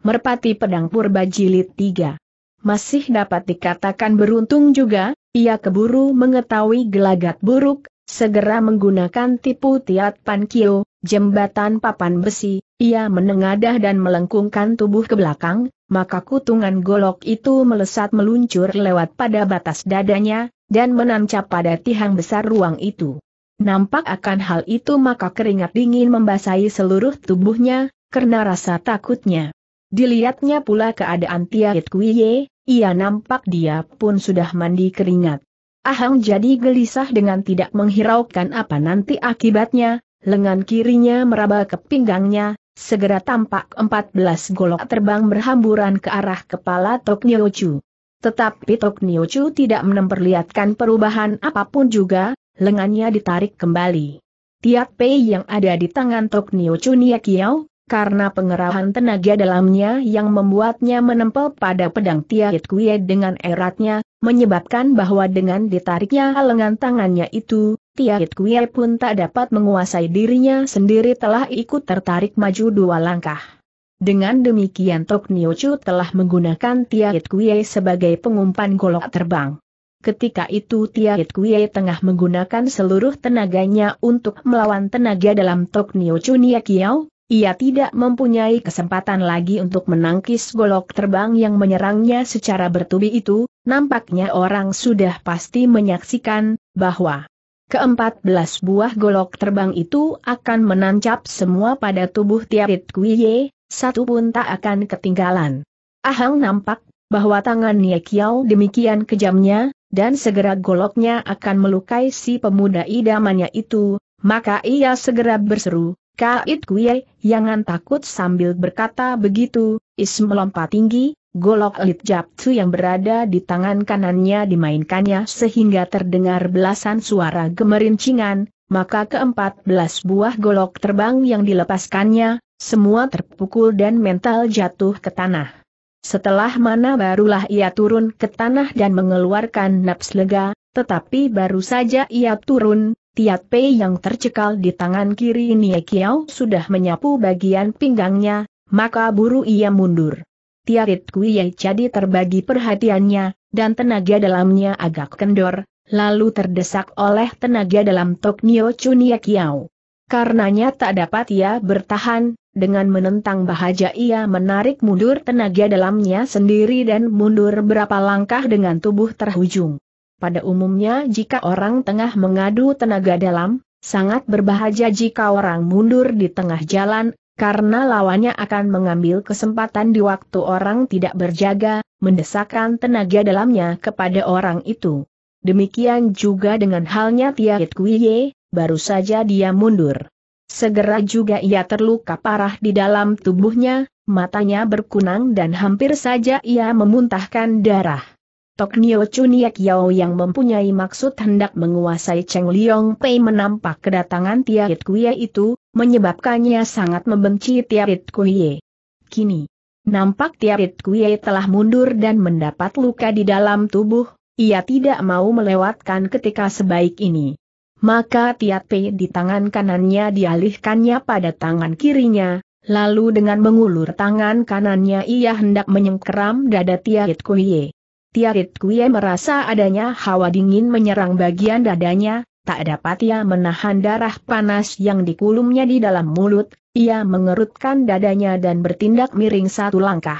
Merpati Pedang Purba Jilid 3. Masih dapat dikatakan beruntung juga, ia keburu mengetahui gelagat buruk, segera menggunakan tipu tiat Pankio, jembatan papan besi, ia menengadah dan melengkungkan tubuh ke belakang, maka kutungan golok itu melesat meluncur lewat pada batas dadanya, dan menancap pada tiang besar ruang itu. Nampak akan hal itu maka keringat dingin membasahi seluruh tubuhnya, karena rasa takutnya. Dilihatnya pula keadaan Tiat Kuiye, ia nampak dia pun sudah mandi keringat. Ahang jadi gelisah dengan tidak menghiraukan apa nanti akibatnya, lengan kirinya meraba ke pinggangnya, segera tampak 14 golok terbang berhamburan ke arah kepala Tok Nio Chu. Tetapi Tok Nio Chu tidak memperlihatkan perubahan apapun juga, lengannya ditarik kembali. Tiat Pei yang ada di tangan Tok Nio Chu Niakiao, karena pengerahan tenaga dalamnya yang membuatnya menempel pada pedang Tiat Kuiye dengan eratnya, menyebabkan bahwa dengan ditariknya lengan tangannya itu, Tiat Kuiye pun tak dapat menguasai dirinya sendiri telah ikut tertarik maju 2 langkah. Dengan demikian Tok Nio Chu telah menggunakan Tiat Kuiye sebagai pengumpan golok terbang. Ketika itu Tiat Kuiye tengah menggunakan seluruh tenaganya untuk melawan tenaga dalam Tok Nio Chu Niakiao. Ia tidak mempunyai kesempatan lagi untuk menangkis golok terbang yang menyerangnya secara bertubi itu, nampaknya orang sudah pasti menyaksikan, bahwa ke-14 buah golok terbang itu akan menancap semua pada tubuh Tiat Kuiye, satu pun tak akan ketinggalan. Ahang nampak, bahwa tangan Niekiao demikian kejamnya, dan segera goloknya akan melukai si pemuda idamannya itu, maka ia segera berseru. Kait Kuiye, jangan takut sambil berkata begitu, Is melompat tinggi, golok Lit Japsu yang berada di tangan kanannya dimainkannya sehingga terdengar belasan suara gemerincingan, maka ke-14 buah golok terbang yang dilepaskannya, semua terpukul dan mental jatuh ke tanah. Setelah mana barulah ia turun ke tanah dan mengeluarkan napas lega, tetapi baru saja ia turun, Tiat Pei yang tercekal di tangan kiri Niekiao sudah menyapu bagian pinggangnya, maka buru ia mundur. Tiat Kuiye jadi terbagi perhatiannya, dan tenaga dalamnya agak kendor, lalu terdesak oleh tenaga dalam Tok Nio Chu Niekiao. Karenanya tak dapat ia bertahan, dengan menentang bahaya ia menarik mundur tenaga dalamnya sendiri dan mundur berapa langkah dengan tubuh terhujung. Pada umumnya jika orang tengah mengadu tenaga dalam, sangat berbahaya jika orang mundur di tengah jalan, karena lawannya akan mengambil kesempatan di waktu orang tidak berjaga, mendesakkan tenaga dalamnya kepada orang itu. Demikian juga dengan halnya Tiat Kuiye, baru saja dia mundur. Segera juga ia terluka parah di dalam tubuhnya, matanya berkunang dan hampir saja ia memuntahkan darah. Tok Nio Chu Niakiao yang mempunyai maksud hendak menguasai Cheng Liong Pei menampak kedatangan Tiat Kuiye itu, menyebabkannya sangat membenci Tiat Kuiye. Kini, nampak Tiat Kuiye telah mundur dan mendapat luka di dalam tubuh, ia tidak mau melewatkan ketika sebaik ini. Maka Tiat Pei di tangan kanannya dialihkannya pada tangan kirinya, lalu dengan mengulur tangan kanannya ia hendak menyengkeram dada Tiat Kuiye. Tiat Kuiye merasa adanya hawa dingin menyerang bagian dadanya, tak dapat ia menahan darah panas yang dikulumnya di dalam mulut, ia mengerutkan dadanya dan bertindak miring 1 langkah.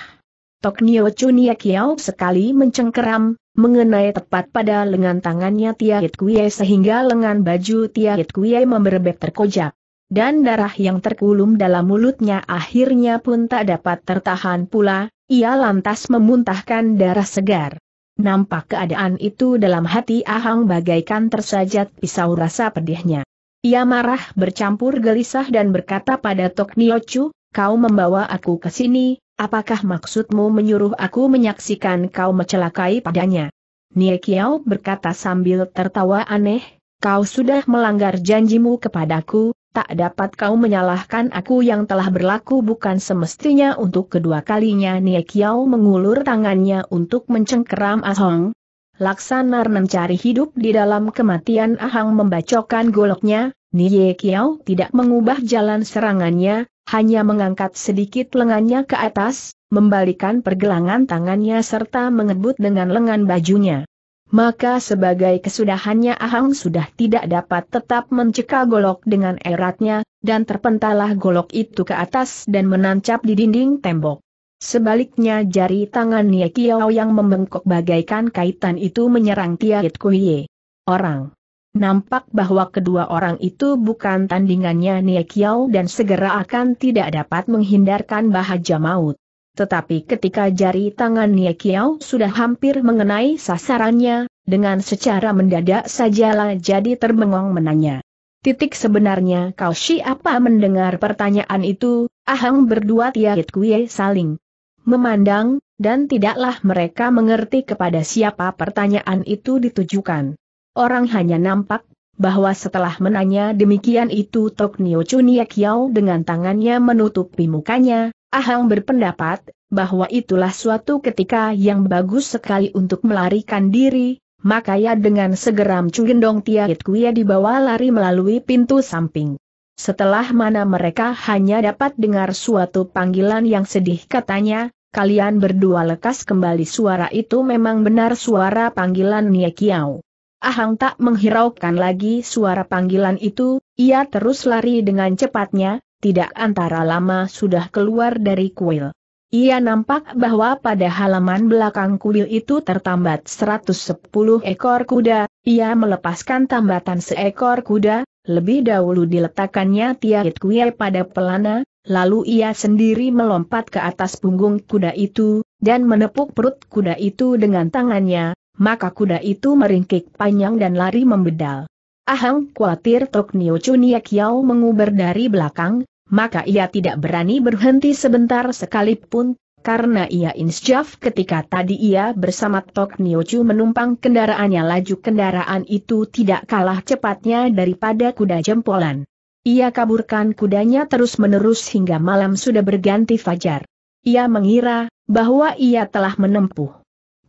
Tok Nio Chu Niakiao sekali mencengkeram, mengenai tepat pada lengan tangannya Tiat Kuiye sehingga lengan baju Tiat Kuiye memberebek terkojak. Dan darah yang terkulum dalam mulutnya akhirnya pun tak dapat tertahan pula. Ia lantas memuntahkan darah segar. Nampak keadaan itu dalam hati Ahang bagaikan tersajat pisau rasa pedihnya. Ia marah bercampur gelisah dan berkata pada Tok Nio Chu, kau membawa aku ke sini, apakah maksudmu menyuruh aku menyaksikan kau mencelakai padanya? Niekiao berkata sambil tertawa aneh, kau sudah melanggar janjimu kepadaku, tak dapat kau menyalahkan aku yang telah berlaku bukan semestinya untuk kedua kalinya. Niekiao mengulur tangannya untuk mencengkeram Ahang. Laksana mencari hidup di dalam kematian Ahang membacokkan goloknya, Niekiao tidak mengubah jalan serangannya, hanya mengangkat sedikit lengannya ke atas, membalikan pergelangan tangannya serta mengebut dengan lengan bajunya. Maka sebagai kesudahannya Ahang sudah tidak dapat tetap mencekal golok dengan eratnya, dan terpentalah golok itu ke atas dan menancap di dinding tembok. Sebaliknya jari tangan Nie Kiao yang membengkok bagaikan kaitan itu menyerang Tiat Kuiye. Orang. Nampak bahwa kedua orang itu bukan tandingannya Nie Kiao dan segera akan tidak dapat menghindarkan bahaya maut. Tetapi ketika jari tangan Nie Kiao sudah hampir mengenai sasarannya, dengan secara mendadak sajalah jadi terbengong menanya. "Sebenarnya kau siapa?" Mendengar pertanyaan itu, Ahang berdua Tiat Kuiye saling memandang, dan tidaklah mereka mengerti kepada siapa pertanyaan itu ditujukan. Orang hanya nampak bahwa setelah menanya demikian itu Tok Nio Chu Nie Kiao dengan tangannya menutupi mukanya. Ahang berpendapat bahwa itulah suatu ketika yang bagus sekali untuk melarikan diri, maka ia dengan segera menggendong Tiat Kuiye dibawa lari melalui pintu samping. Setelah mana mereka hanya dapat dengar suatu panggilan yang sedih katanya, "Kalian berdua!" Lekas kembali suara itu memang benar suara panggilan Nie Kiao. Ahang tak menghiraukan lagi suara panggilan itu, ia terus lari dengan cepatnya. Tidak antara lama sudah keluar dari kuil. Ia nampak bahwa pada halaman belakang kuil itu tertambat 110 ekor kuda. Ia melepaskan tambatan seekor kuda, lebih dahulu diletakkannya Tiat Kuiye pada pelana, lalu ia sendiri melompat ke atas punggung kuda itu, dan menepuk perut kuda itu dengan tangannya, maka kuda itu meringkik panjang dan lari membedal. Ahang khawatir Tok Nio Chu Nie Kiao menguber dari belakang, maka ia tidak berani berhenti sebentar sekalipun, karena ia insjaf ketika tadi ia bersama Tok Nio Chu menumpang kendaraannya. Laju kendaraan itu tidak kalah cepatnya daripada kuda jempolan. Ia kaburkan kudanya terus-menerus hingga malam sudah berganti fajar. Ia mengira bahwa ia telah menempuh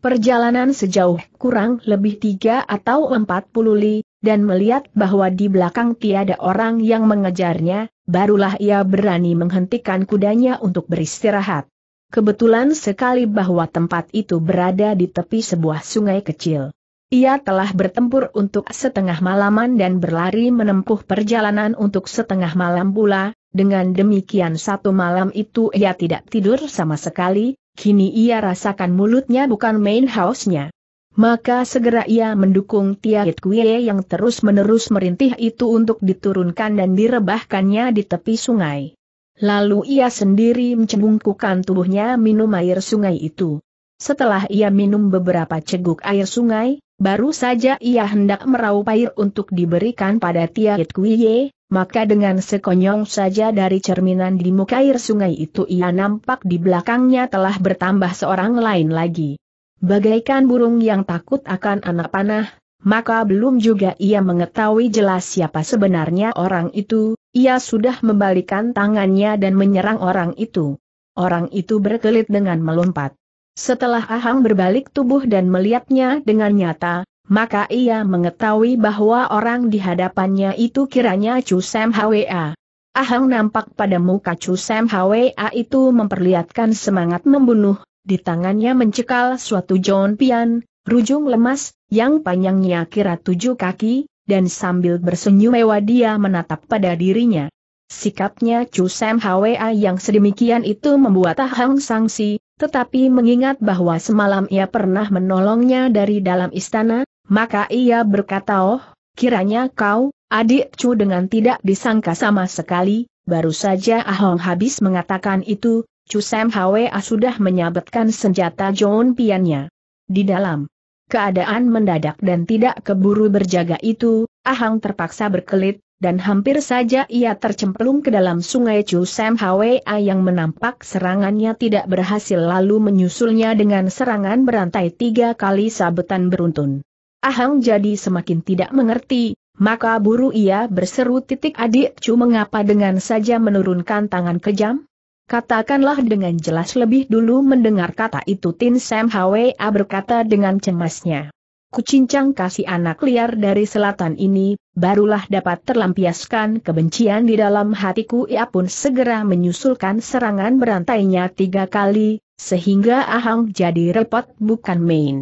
perjalanan sejauh kurang lebih 3 atau 40 li, dan melihat bahwa di belakang tiada orang yang mengejarnya, barulah ia berani menghentikan kudanya untuk beristirahat. Kebetulan sekali bahwa tempat itu berada di tepi sebuah sungai kecil. Ia telah bertempur untuk setengah malaman dan berlari menempuh perjalanan untuk setengah malam pula, dengan demikian satu malam itu ia tidak tidur sama sekali. Kini ia rasakan mulutnya bukan main hausnya. Maka segera ia mendukung Tiat Kuiye yang terus-menerus merintih itu untuk diturunkan dan direbahkannya di tepi sungai. Lalu ia sendiri mencebungkukan tubuhnya minum air sungai itu. Setelah ia minum beberapa ceguk air sungai, baru saja ia hendak meraup air untuk diberikan pada Tiat Kuiye, maka dengan sekonyong saja dari cerminan di muka air sungai itu ia nampak di belakangnya telah bertambah seorang lain lagi. Bagaikan burung yang takut akan anak panah, maka belum juga ia mengetahui jelas siapa sebenarnya orang itu, ia sudah membalikan tangannya dan menyerang orang itu. Orang itu berkelit dengan melompat. Setelah Ahang berbalik tubuh dan melihatnya dengan nyata, maka ia mengetahui bahwa orang di hadapannya itu kiranya Chu Sam Hwa. Ahang nampak pada muka Chu Sam Hwa itu memperlihatkan semangat membunuh, di tangannya mencekal suatu jonpian, rujung lemas, yang panjangnya kira 7 kaki, dan sambil bersenyum mewah dia menatap pada dirinya. Sikapnya Chu Sam Hwa yang sedemikian itu membuat Ahang sangsi, tetapi mengingat bahwa semalam ia pernah menolongnya dari dalam istana, maka ia berkata, "Oh, kiranya kau, adik Chu." Dengan tidak disangka sama sekali, baru saja Ahang habis mengatakan itu, Chu Sam Hwa sudah menyabetkan senjata jonpiannya. Di dalam keadaan mendadak dan tidak keburu berjaga itu, Ahang terpaksa berkelit, dan hampir saja ia tercemplung ke dalam sungai. Chu Sam Hwa yang menampak serangannya tidak berhasil lalu menyusulnya dengan serangan berantai 3 kali sabetan beruntun. Ahang jadi semakin tidak mengerti, maka buru ia berseru, "Adik Chu, mengapa dengan saja menurunkan tangan kejam? Katakanlah dengan jelas." Lebih dulu mendengar kata itu Tin Sam Hwa berkata dengan cemasnya, "Kucincang kasih anak liar dari selatan ini." Barulah dapat terlampiaskan kebencian di dalam hatiku, ia pun segera menyusulkan serangan berantainya 3 kali, sehingga Ahang jadi repot bukan main.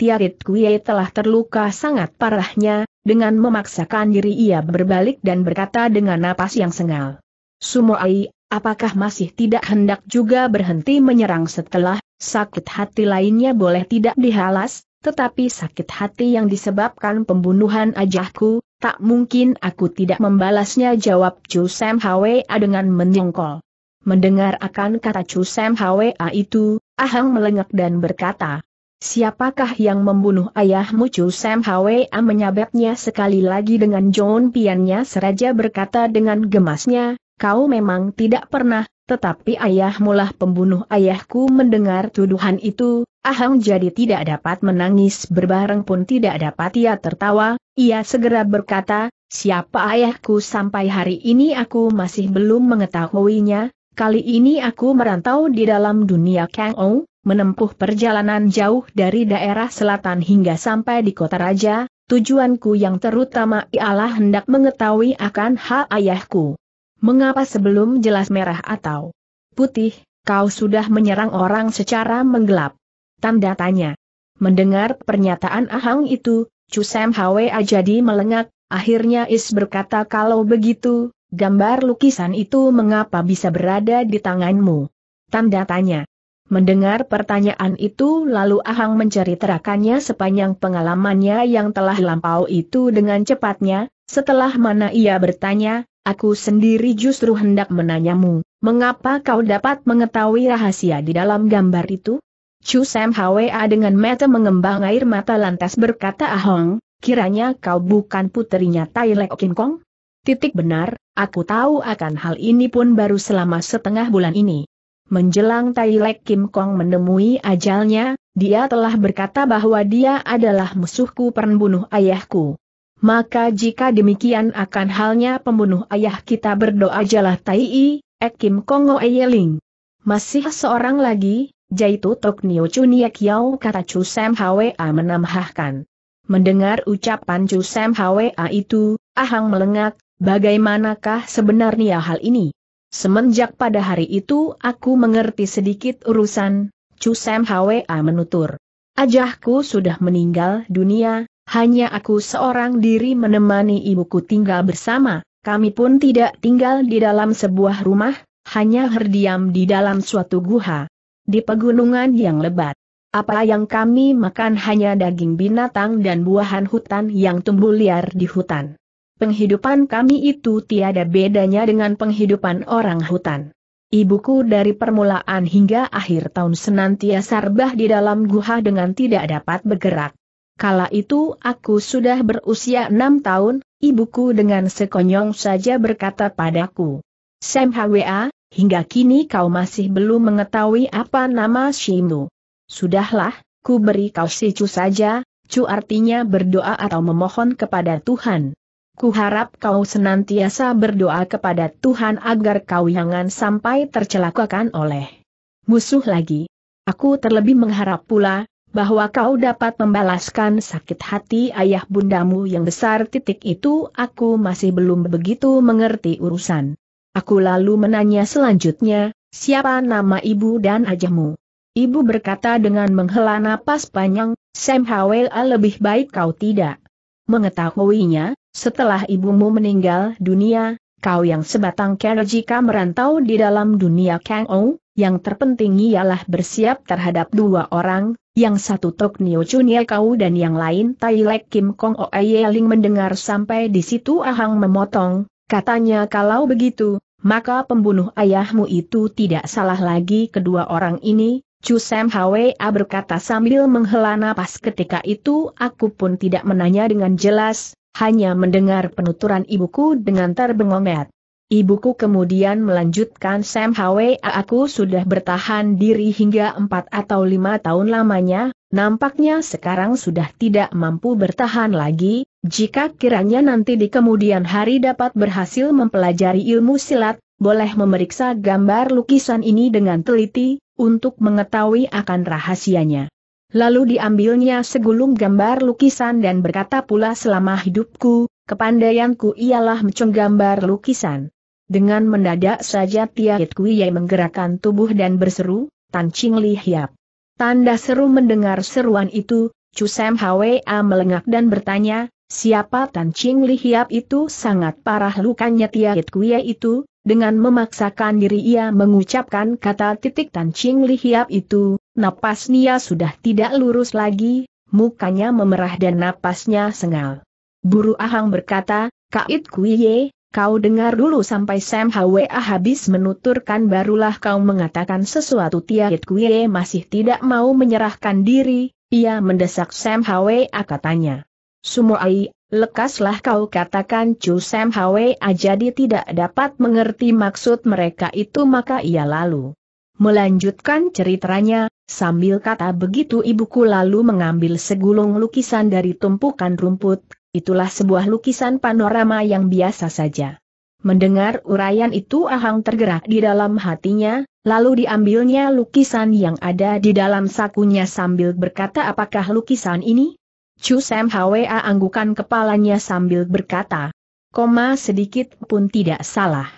Tiarit Kue telah terluka sangat parahnya, dengan memaksakan diri ia berbalik dan berkata dengan napas yang sengal. Sumoai, apakah masih tidak hendak juga berhenti menyerang setelah, sakit hati lainnya boleh tidak dihalas, tetapi sakit hati yang disebabkan pembunuhan ajahku, tak mungkin aku tidak membalasnya jawab Chu Sam Hwa dengan menyengkol. Mendengar akan kata Chu Sam Hwa itu, Ahang melengak dan berkata, siapakah yang membunuh ayahmu? Chu Sam Hwa menyabetnya sekali lagi dengan John Piannya seraja berkata dengan gemasnya, kau memang tidak pernah, tetapi ayahmulah pembunuh ayahku. Mendengar tuduhan itu, Ahang jadi tidak dapat menangis berbareng pun tidak dapat ia tertawa, ia segera berkata, siapa ayahku sampai hari ini aku masih belum mengetahuinya. Kali ini aku merantau di dalam dunia Kang-o, menempuh perjalanan jauh dari daerah selatan hingga sampai di kota raja, tujuanku yang terutama ialah hendak mengetahui akan hak ayahku. Mengapa sebelum jelas merah atau putih, kau sudah menyerang orang secara menggelap? Tanda tanya. Mendengar pernyataan Ahang itu, Chu Sam Hwa jadi melengak, akhirnya Is berkata kalau begitu, gambar lukisan itu mengapa bisa berada di tanganmu? Tanda tanya. Mendengar pertanyaan itu lalu Ahang menceritakannya sepanjang pengalamannya yang telah lampau itu dengan cepatnya, setelah mana ia bertanya, aku sendiri justru hendak menanyamu, mengapa kau dapat mengetahui rahasia di dalam gambar itu? Chu Sam Hwa dengan mata mengembang air mata lantas berkata Ahang, kiranya kau bukan puterinya Tai Lek Kin Kong? Benar, aku tahu akan hal ini pun baru selama setengah bulan ini. Menjelang Tai Lek Kin Kong menemui ajalnya, dia telah berkata bahwa dia adalah musuhku pembunuh ayahku. Maka jika demikian akan halnya pembunuh ayah kita berdoa jalah Tai Lek Kin Kong Ngoe Yeling. Masih seorang lagi, Jaitu Tok Nio Chunia Kiao kata Chu Sam Hwa menambahkan. Mendengar ucapan Chu Sam Hwa itu, Ahang melengak. Bagaimanakah sebenarnya hal ini? Semenjak pada hari itu aku mengerti sedikit urusan, Chu Sam Hwa menutur. Ajahku sudah meninggal dunia, hanya aku seorang diri menemani ibuku tinggal bersama, kami pun tidak tinggal di dalam sebuah rumah, hanya berdiam di dalam suatu guha, di pegunungan yang lebat. Apa yang kami makan hanya daging binatang dan buahan hutan yang tumbuh liar di hutan. Penghidupan kami itu tiada bedanya dengan penghidupan orang hutan. Ibuku dari permulaan hingga akhir tahun senantiasa rebah di dalam guha dengan tidak dapat bergerak. Kala itu aku sudah berusia 6 tahun, ibuku dengan sekonyong saja berkata padaku, Sam Hwa, hingga kini kau masih belum mengetahui apa nama Shimu. Sudahlah, ku beri kau si Cu saja, Cu artinya berdoa atau memohon kepada Tuhan. Kuharap kau senantiasa berdoa kepada Tuhan agar kau jangan sampai tercelakakan oleh musuh lagi. Aku terlebih mengharap pula, bahwa kau dapat membalaskan sakit hati ayah bundamu yang besar. Itu aku masih belum begitu mengerti urusan. Aku lalu menanya selanjutnya, siapa nama ibu dan ajahmu? Ibu berkata dengan menghela napas panjang, Sam Hwa lebih baik kau tidak mengetahuinya. Setelah ibumu meninggal dunia, kau yang sebatang kara jika merantau di dalam dunia Kang-o, yang terpenting ialah bersiap terhadap 2 orang, yang satu Tok Nio Chunia kau dan yang lain Tai Lek Kin Kong Oe Yeling. Mendengar sampai di situ Ahang memotong, katanya kalau begitu, maka pembunuh ayahmu itu tidak salah lagi. Kedua orang ini, Chu Sam Hwa berkata sambil menghela napas, ketika itu aku pun tidak menanya dengan jelas. Hanya mendengar penuturan ibuku dengan terbengomet. Ibuku kemudian melanjutkan, Sam Hwa, aku sudah bertahan diri hingga 4 atau 5 tahun lamanya, nampaknya sekarang sudah tidak mampu bertahan lagi, jika kiranya nanti di kemudian hari dapat berhasil mempelajari ilmu silat, boleh memeriksa gambar lukisan ini dengan teliti, untuk mengetahui akan rahasianya. Lalu diambilnya segulung gambar lukisan dan berkata pula selama hidupku, kepandaianku ialah menggambar lukisan. Dengan mendadak saja Tiarit Kuei menggerakkan tubuh dan berseru, Tan Ching Li hiap. Tanda seru. Mendengar seruan itu, Chu Sam Hwa melengak dan bertanya, siapa Tan Ching Li hiap itu? Sangat parah lukanya Tiahit Kuya itu. Dengan memaksakan diri ia mengucapkan kata titik Tan Ching Li hiap itu. Napasnya sudah tidak lurus lagi, mukanya memerah dan napasnya sengal. Buru Ahang berkata, Kait Kuye, kau dengar dulu sampai Sam Hwa habis menuturkan barulah kau mengatakan sesuatu. Tiahit Kuye masih tidak mau menyerahkan diri, ia mendesak Sam Hwa, katanya. Sumuai, lekaslah kau, katakan Chu Sam Hwa jadi tidak dapat mengerti maksud mereka itu, maka ia lalu melanjutkan ceritanya. Sambil kata begitu ibuku lalu mengambil segulung lukisan dari tumpukan rumput, itulah sebuah lukisan panorama yang biasa saja. Mendengar uraian itu Ahang tergerak di dalam hatinya, lalu diambilnya lukisan yang ada di dalam sakunya sambil berkata, apakah lukisan ini? Chu Sam Hwa anggukan kepalanya sambil berkata, "Koma sedikit pun tidak salah.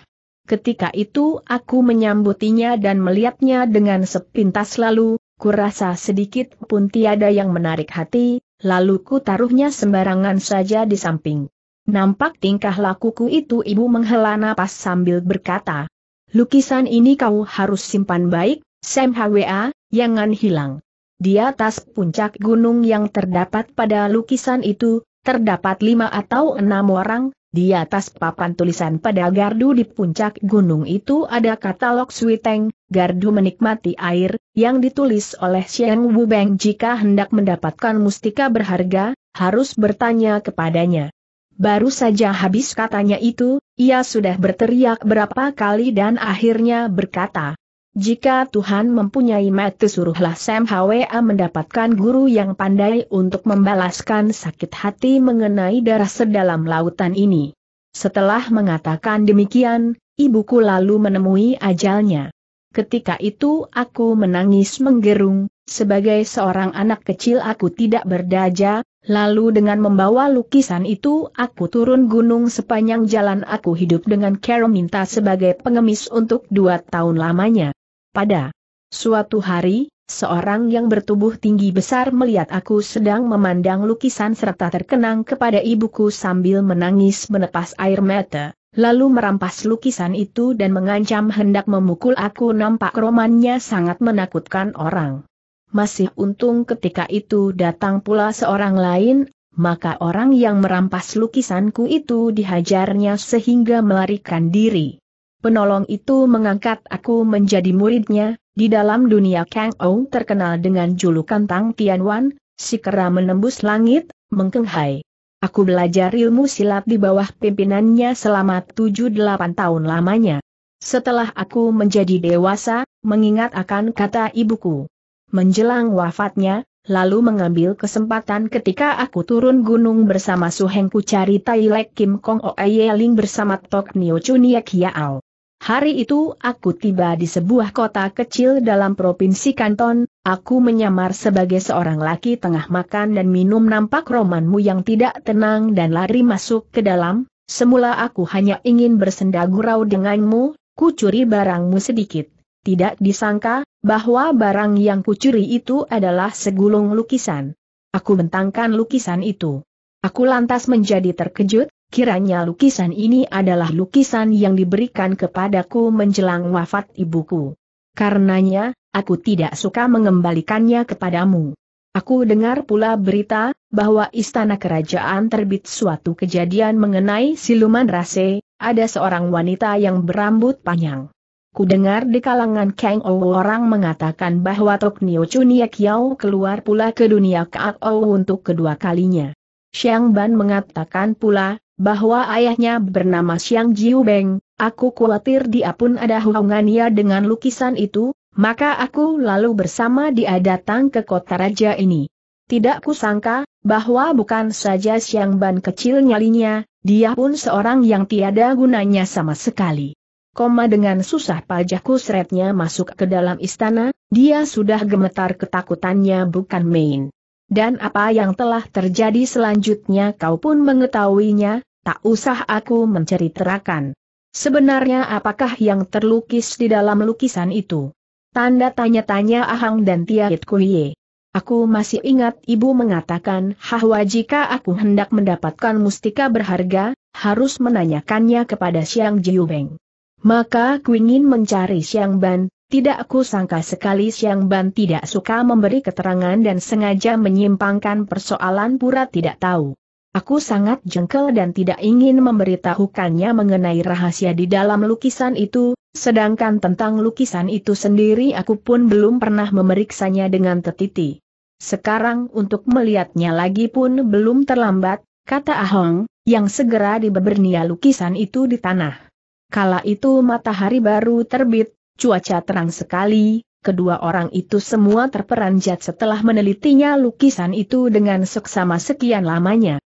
Ketika itu aku menyambutinya dan melihatnya dengan sepintas lalu, kurasa sedikit pun tiada yang menarik hati, lalu ku taruhnya sembarangan saja di samping. Nampak tingkah lakuku itu." Ibu menghela napas sambil berkata, "Lukisan ini kau harus simpan baik, Sam Hwa, jangan hilang." Di atas puncak gunung yang terdapat pada lukisan itu, terdapat 5 atau 6 orang. Di atas papan tulisan pada gardu di puncak gunung itu ada kata Lok Sui Teng, gardu menikmati air, yang ditulis oleh Xiang Wu Beng. Jika hendak mendapatkan mustika berharga, harus bertanya kepadanya. Baru saja habis katanya itu, ia sudah berteriak berapa kali dan akhirnya berkata, jika Tuhan mempunyai mata suruhlah Sam Hwa mendapatkan guru yang pandai untuk membalaskan sakit hati mengenai darah sedalam lautan ini. Setelah mengatakan demikian, ibuku lalu menemui ajalnya. Ketika itu aku menangis menggerung, sebagai seorang anak kecil aku tidak berdaya, lalu dengan membawa lukisan itu aku turun gunung. Sepanjang jalan aku hidup dengan cara minta sebagai pengemis untuk 2 tahun lamanya. Pada suatu hari, seorang yang bertubuh tinggi besar melihat aku sedang memandang lukisan serta terkenang kepada ibuku sambil menangis menepas air mata, lalu merampas lukisan itu dan mengancam hendak memukul aku. Nampak romannya sangat menakutkan orang. Masih untung ketika itu datang pula seorang lain, maka orang yang merampas lukisanku itu dihajarnya sehingga melarikan diri. Penolong itu mengangkat aku menjadi muridnya. Di dalam dunia Kang Ou terkenal dengan julukan Tang Tianwan, si kera menembus langit, mengkenghai. Aku belajar ilmu silat di bawah pimpinannya selama 7-8 tahun lamanya. Setelah aku menjadi dewasa, mengingat akan kata ibuku menjelang wafatnya, lalu mengambil kesempatan ketika aku turun gunung bersama Su Heng ku cari Tai Lek Kim Kong Oye Ling bersama Tok Nio Chuniek Hiao. Hari itu aku tiba di sebuah kota kecil dalam provinsi Kanton. Aku menyamar sebagai seorang laki tengah makan dan minum. Nampak romanmu yang tidak tenang dan lari masuk ke dalam. Semula aku hanya ingin bersenda gurau denganmu, ku curi barangmu sedikit. Tidak disangka bahwa barang yang kucuri itu adalah segulung lukisan. Aku bentangkan lukisan itu. Aku lantas menjadi terkejut. Kiranya lukisan ini adalah lukisan yang diberikan kepadaku menjelang wafat ibuku. Karenanya, aku tidak suka mengembalikannya kepadamu. Aku dengar pula berita bahwa istana kerajaan terbit suatu kejadian mengenai siluman Rase, ada seorang wanita yang berambut panjang. Ku dengar di kalangan Kang Ou orang mengatakan bahwa Tok Nio Chuniek Yao keluar pula ke dunia Kang Ou untuk kedua kalinya. Xiang Ban mengatakan pula bahwa ayahnya bernama Xiang Jiu Beng. Aku khawatir dia pun ada hubungannya dengan lukisan itu, maka aku lalu bersama dia datang ke kota raja ini. Tidak kusangka bahwa bukan saja Xiang Ban kecil nyalinya, dia pun seorang yang tiada gunanya sama sekali. Koma dengan susah payah kusretnya masuk ke dalam istana, dia sudah gemetar ketakutannya bukan main. Dan apa yang telah terjadi selanjutnya kau pun mengetahuinya, tak usah aku menceritakan. Sebenarnya apakah yang terlukis di dalam lukisan itu? Tanda tanya-tanya Ahang dan Tiahit Kuhye. Aku masih ingat ibu mengatakan bahwa jika aku hendak mendapatkan mustika berharga, harus menanyakannya kepada Xiang Jiubeng. Maka aku ingin mencari Xiang Ban, tidak aku sangka sekali Xiang Ban tidak suka memberi keterangan dan sengaja menyimpangkan persoalan pura tidak tahu. Aku sangat jengkel dan tidak ingin memberitahukannya mengenai rahasia di dalam lukisan itu, sedangkan tentang lukisan itu sendiri aku pun belum pernah memeriksanya dengan teliti. Sekarang untuk melihatnya lagi pun belum terlambat, kata Ahong, yang segera dibebernia lukisan itu di tanah. Kala itu matahari baru terbit, cuaca terang sekali, kedua orang itu semua terperanjat setelah menelitinya lukisan itu dengan seksama sekian lamanya.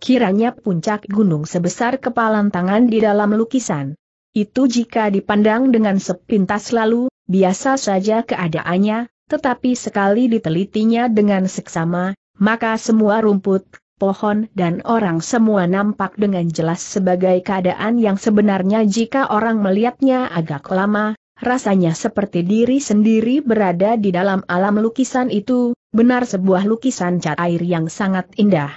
Kiranya puncak gunung sebesar kepalan tangan di dalam lukisan. Itu jika dipandang dengan sepintas lalu, biasa saja keadaannya, tetapi sekali ditelitinya dengan seksama, maka semua rumput, pohon dan orang semua nampak dengan jelas sebagai keadaan yang sebenarnya jika orang melihatnya agak lama, rasanya seperti diri sendiri berada di dalam alam lukisan itu, benar sebuah lukisan cat air yang sangat indah.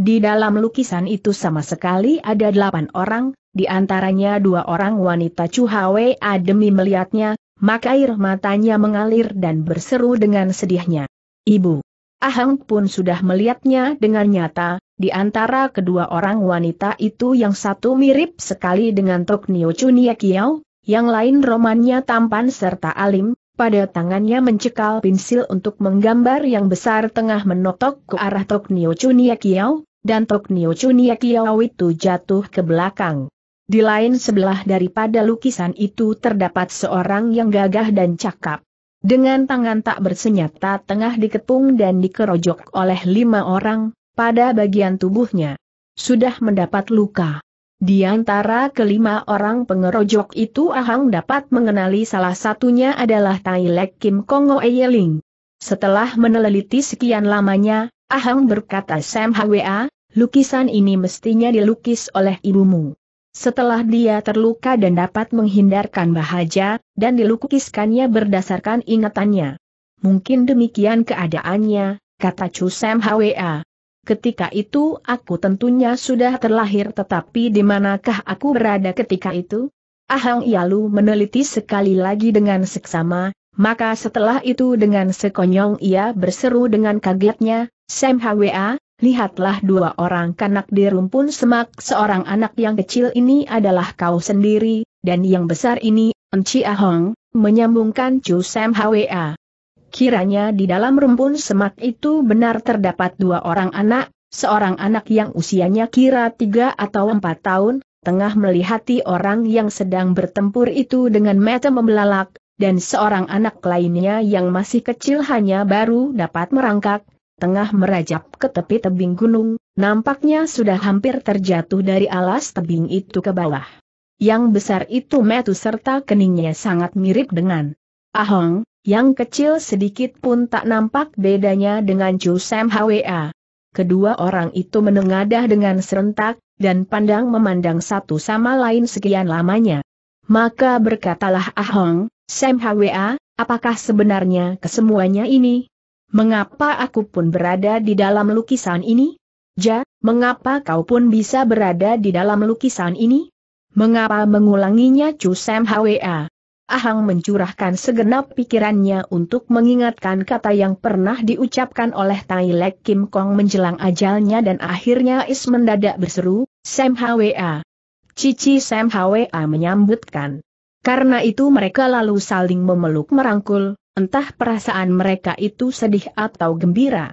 Di dalam lukisan itu sama sekali ada 8 orang, di antaranya 2 orang wanita Chuhwe. Demi melihatnya, maka air matanya mengalir dan berseru dengan sedihnya. Ibu. Ahang pun sudah melihatnya dengan nyata, di antara kedua orang wanita itu yang satu mirip sekali dengan Tok Nio Chunia Kiao, yang lain romannya tampan serta alim, pada tangannya mencekal pensil untuk menggambar yang besar tengah menotok ke arah Tok Nio Chunia Kiao. Dan Tok Nio Chunia Kiao itu jatuh ke belakang. Di lain sebelah daripada lukisan itu terdapat seorang yang gagah dan cakap. Dengan tangan tak bersenjata tengah dikepung dan dikerojok oleh 5 orang, pada bagian tubuhnya. Sudah mendapat luka. Di antara kelima orang pengerojok itu Ahang dapat mengenali salah satunya adalah Tai Lek Kim Kongo Eyeling. Setelah meneliti sekian lamanya, Ahang berkata, Sam Hwa, lukisan ini mestinya dilukis oleh ibumu. Setelah dia terluka dan dapat menghindarkan bahaya, dan dilukiskannya berdasarkan ingatannya. Mungkin demikian keadaannya, kata Chu Sam Hwa. Ketika itu aku tentunya sudah terlahir, tetapi di manakah aku berada ketika itu? Ahang lalu meneliti sekali lagi dengan seksama. Maka setelah itu dengan sekonyong ia berseru dengan kagetnya, Sam Hwa, lihatlah 2 orang kanak di rumpun semak, seorang anak yang kecil ini adalah kau sendiri, dan yang besar ini, Enci Ahong, menyambungkan Chu Sam Hwa. Kiranya di dalam rumpun semak itu benar terdapat 2 orang anak, seorang anak yang usianya kira 3 atau 4 tahun, tengah melihati orang yang sedang bertempur itu dengan mata membelalak. Dan seorang anak lainnya yang masih kecil hanya baru dapat merangkak, tengah merajap ke tepi tebing gunung, nampaknya sudah hampir terjatuh dari alas tebing itu ke bawah. Yang besar itu metu serta keningnya sangat mirip dengan Ahong, yang kecil sedikit pun tak nampak bedanya dengan Chu Sam Hwa. Kedua orang itu menengadah dengan serentak, dan pandang memandang satu sama lain sekian lamanya. Maka berkatalah Ahong, Sam Hwa, apakah sebenarnya kesemuanya ini? Mengapa aku pun berada di dalam lukisan ini? Ja, mengapa kau pun bisa berada di dalam lukisan ini? Mengapa mengulanginya Chu Sam Hwa? Ahang mencurahkan segenap pikirannya untuk mengingatkan kata yang pernah diucapkan oleh Tai Lek Kim Kong menjelang ajalnya dan akhirnya Is mendadak berseru, Sam Hwa. Cici Sam Hwa menyambutkan. Karena itu mereka lalu saling memeluk merangkul, entah perasaan mereka itu sedih atau gembira.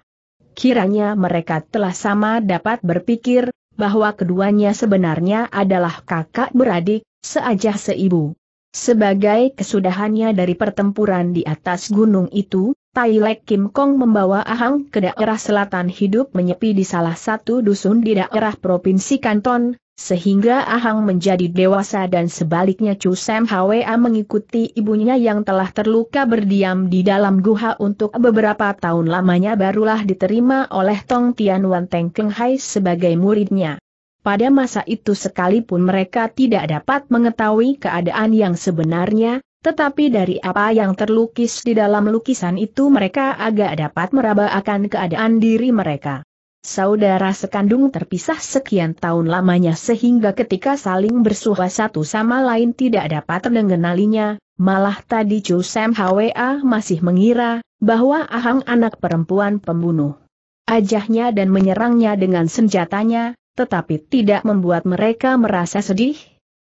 Kiranya mereka telah sama dapat berpikir, bahwa keduanya sebenarnya adalah kakak beradik, seajah seibu. Sebagai kesudahannya dari pertempuran di atas gunung itu, Tai Lek Kim Kong membawa Ahang ke daerah selatan hidup menyepi di salah satu dusun di daerah Provinsi Kanton. Sehingga Ahang menjadi dewasa dan sebaliknya Chu Sam Hwa mengikuti ibunya yang telah terluka berdiam di dalam guha untuk beberapa tahun lamanya barulah diterima oleh Tong Tian Wan Teng Keng Hai sebagai muridnya. Pada masa itu sekalipun mereka tidak dapat mengetahui keadaan yang sebenarnya, Tetapi dari apa yang terlukis di dalam lukisan itu mereka agak dapat meraba akan keadaan diri mereka. Saudara sekandung terpisah sekian tahun lamanya sehingga ketika saling bersuara satu sama lain tidak dapat mengenalinya, malah tadi Chu Sam Hwa masih mengira bahwa Ahang anak perempuan pembunuh ajahnya dan menyerangnya dengan senjatanya, tetapi tidak membuat mereka merasa sedih.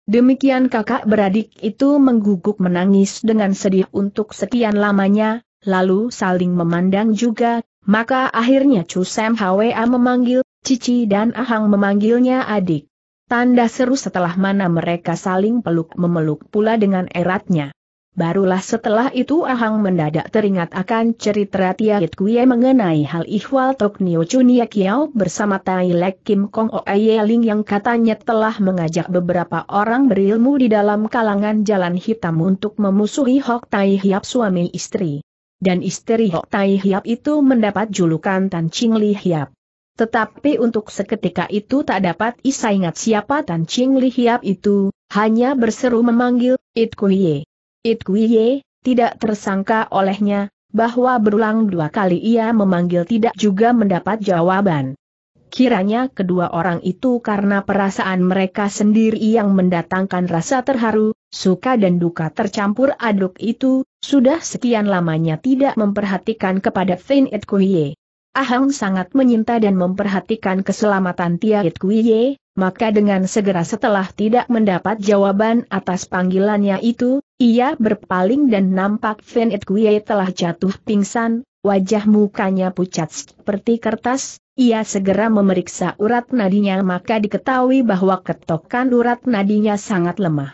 Demikian kakak beradik itu mengguguk menangis dengan sedih untuk sekian lamanya, lalu saling memandang juga, maka akhirnya Chu Sam Hwa memanggil Cici dan Ahang memanggilnya adik. Tanda seru setelah mana mereka saling peluk-memeluk pula dengan eratnya. Barulah setelah itu Ahang mendadak teringat akan cerita Tiat Kuei mengenai hal ihwal Tok Nio Chunia Kiao bersama Tai Lek Kim Kong Oye Ling yang katanya telah mengajak beberapa orang berilmu di dalam kalangan jalan hitam untuk memusuhi Hok Tai Hiap suami istri. Dan istri Hok Tai Hiap itu mendapat julukan Tan Ching Li Hiap. Tetapi untuk seketika itu tak dapat Isa ingat siapa Tan Ching Li Hiap itu, hanya berseru memanggil, It Kuiye. It Kuiye, tidak tersangka olehnya, bahwa berulang dua kali ia memanggil tidak juga mendapat jawaban. Kiranya kedua orang itu karena perasaan mereka sendiri yang mendatangkan rasa terharu, suka dan duka tercampur aduk itu, sudah sekian lamanya tidak memperhatikan kepada Fin It Kuiye. Ahang sangat menyinta dan memperhatikan keselamatan Tiat Kuiye, maka dengan segera setelah tidak mendapat jawaban atas panggilannya itu, ia berpaling dan nampak Fan It Kuiye telah jatuh pingsan, wajah mukanya pucat seperti kertas, ia segera memeriksa urat nadinya maka diketahui bahwa ketokan urat nadinya sangat lemah.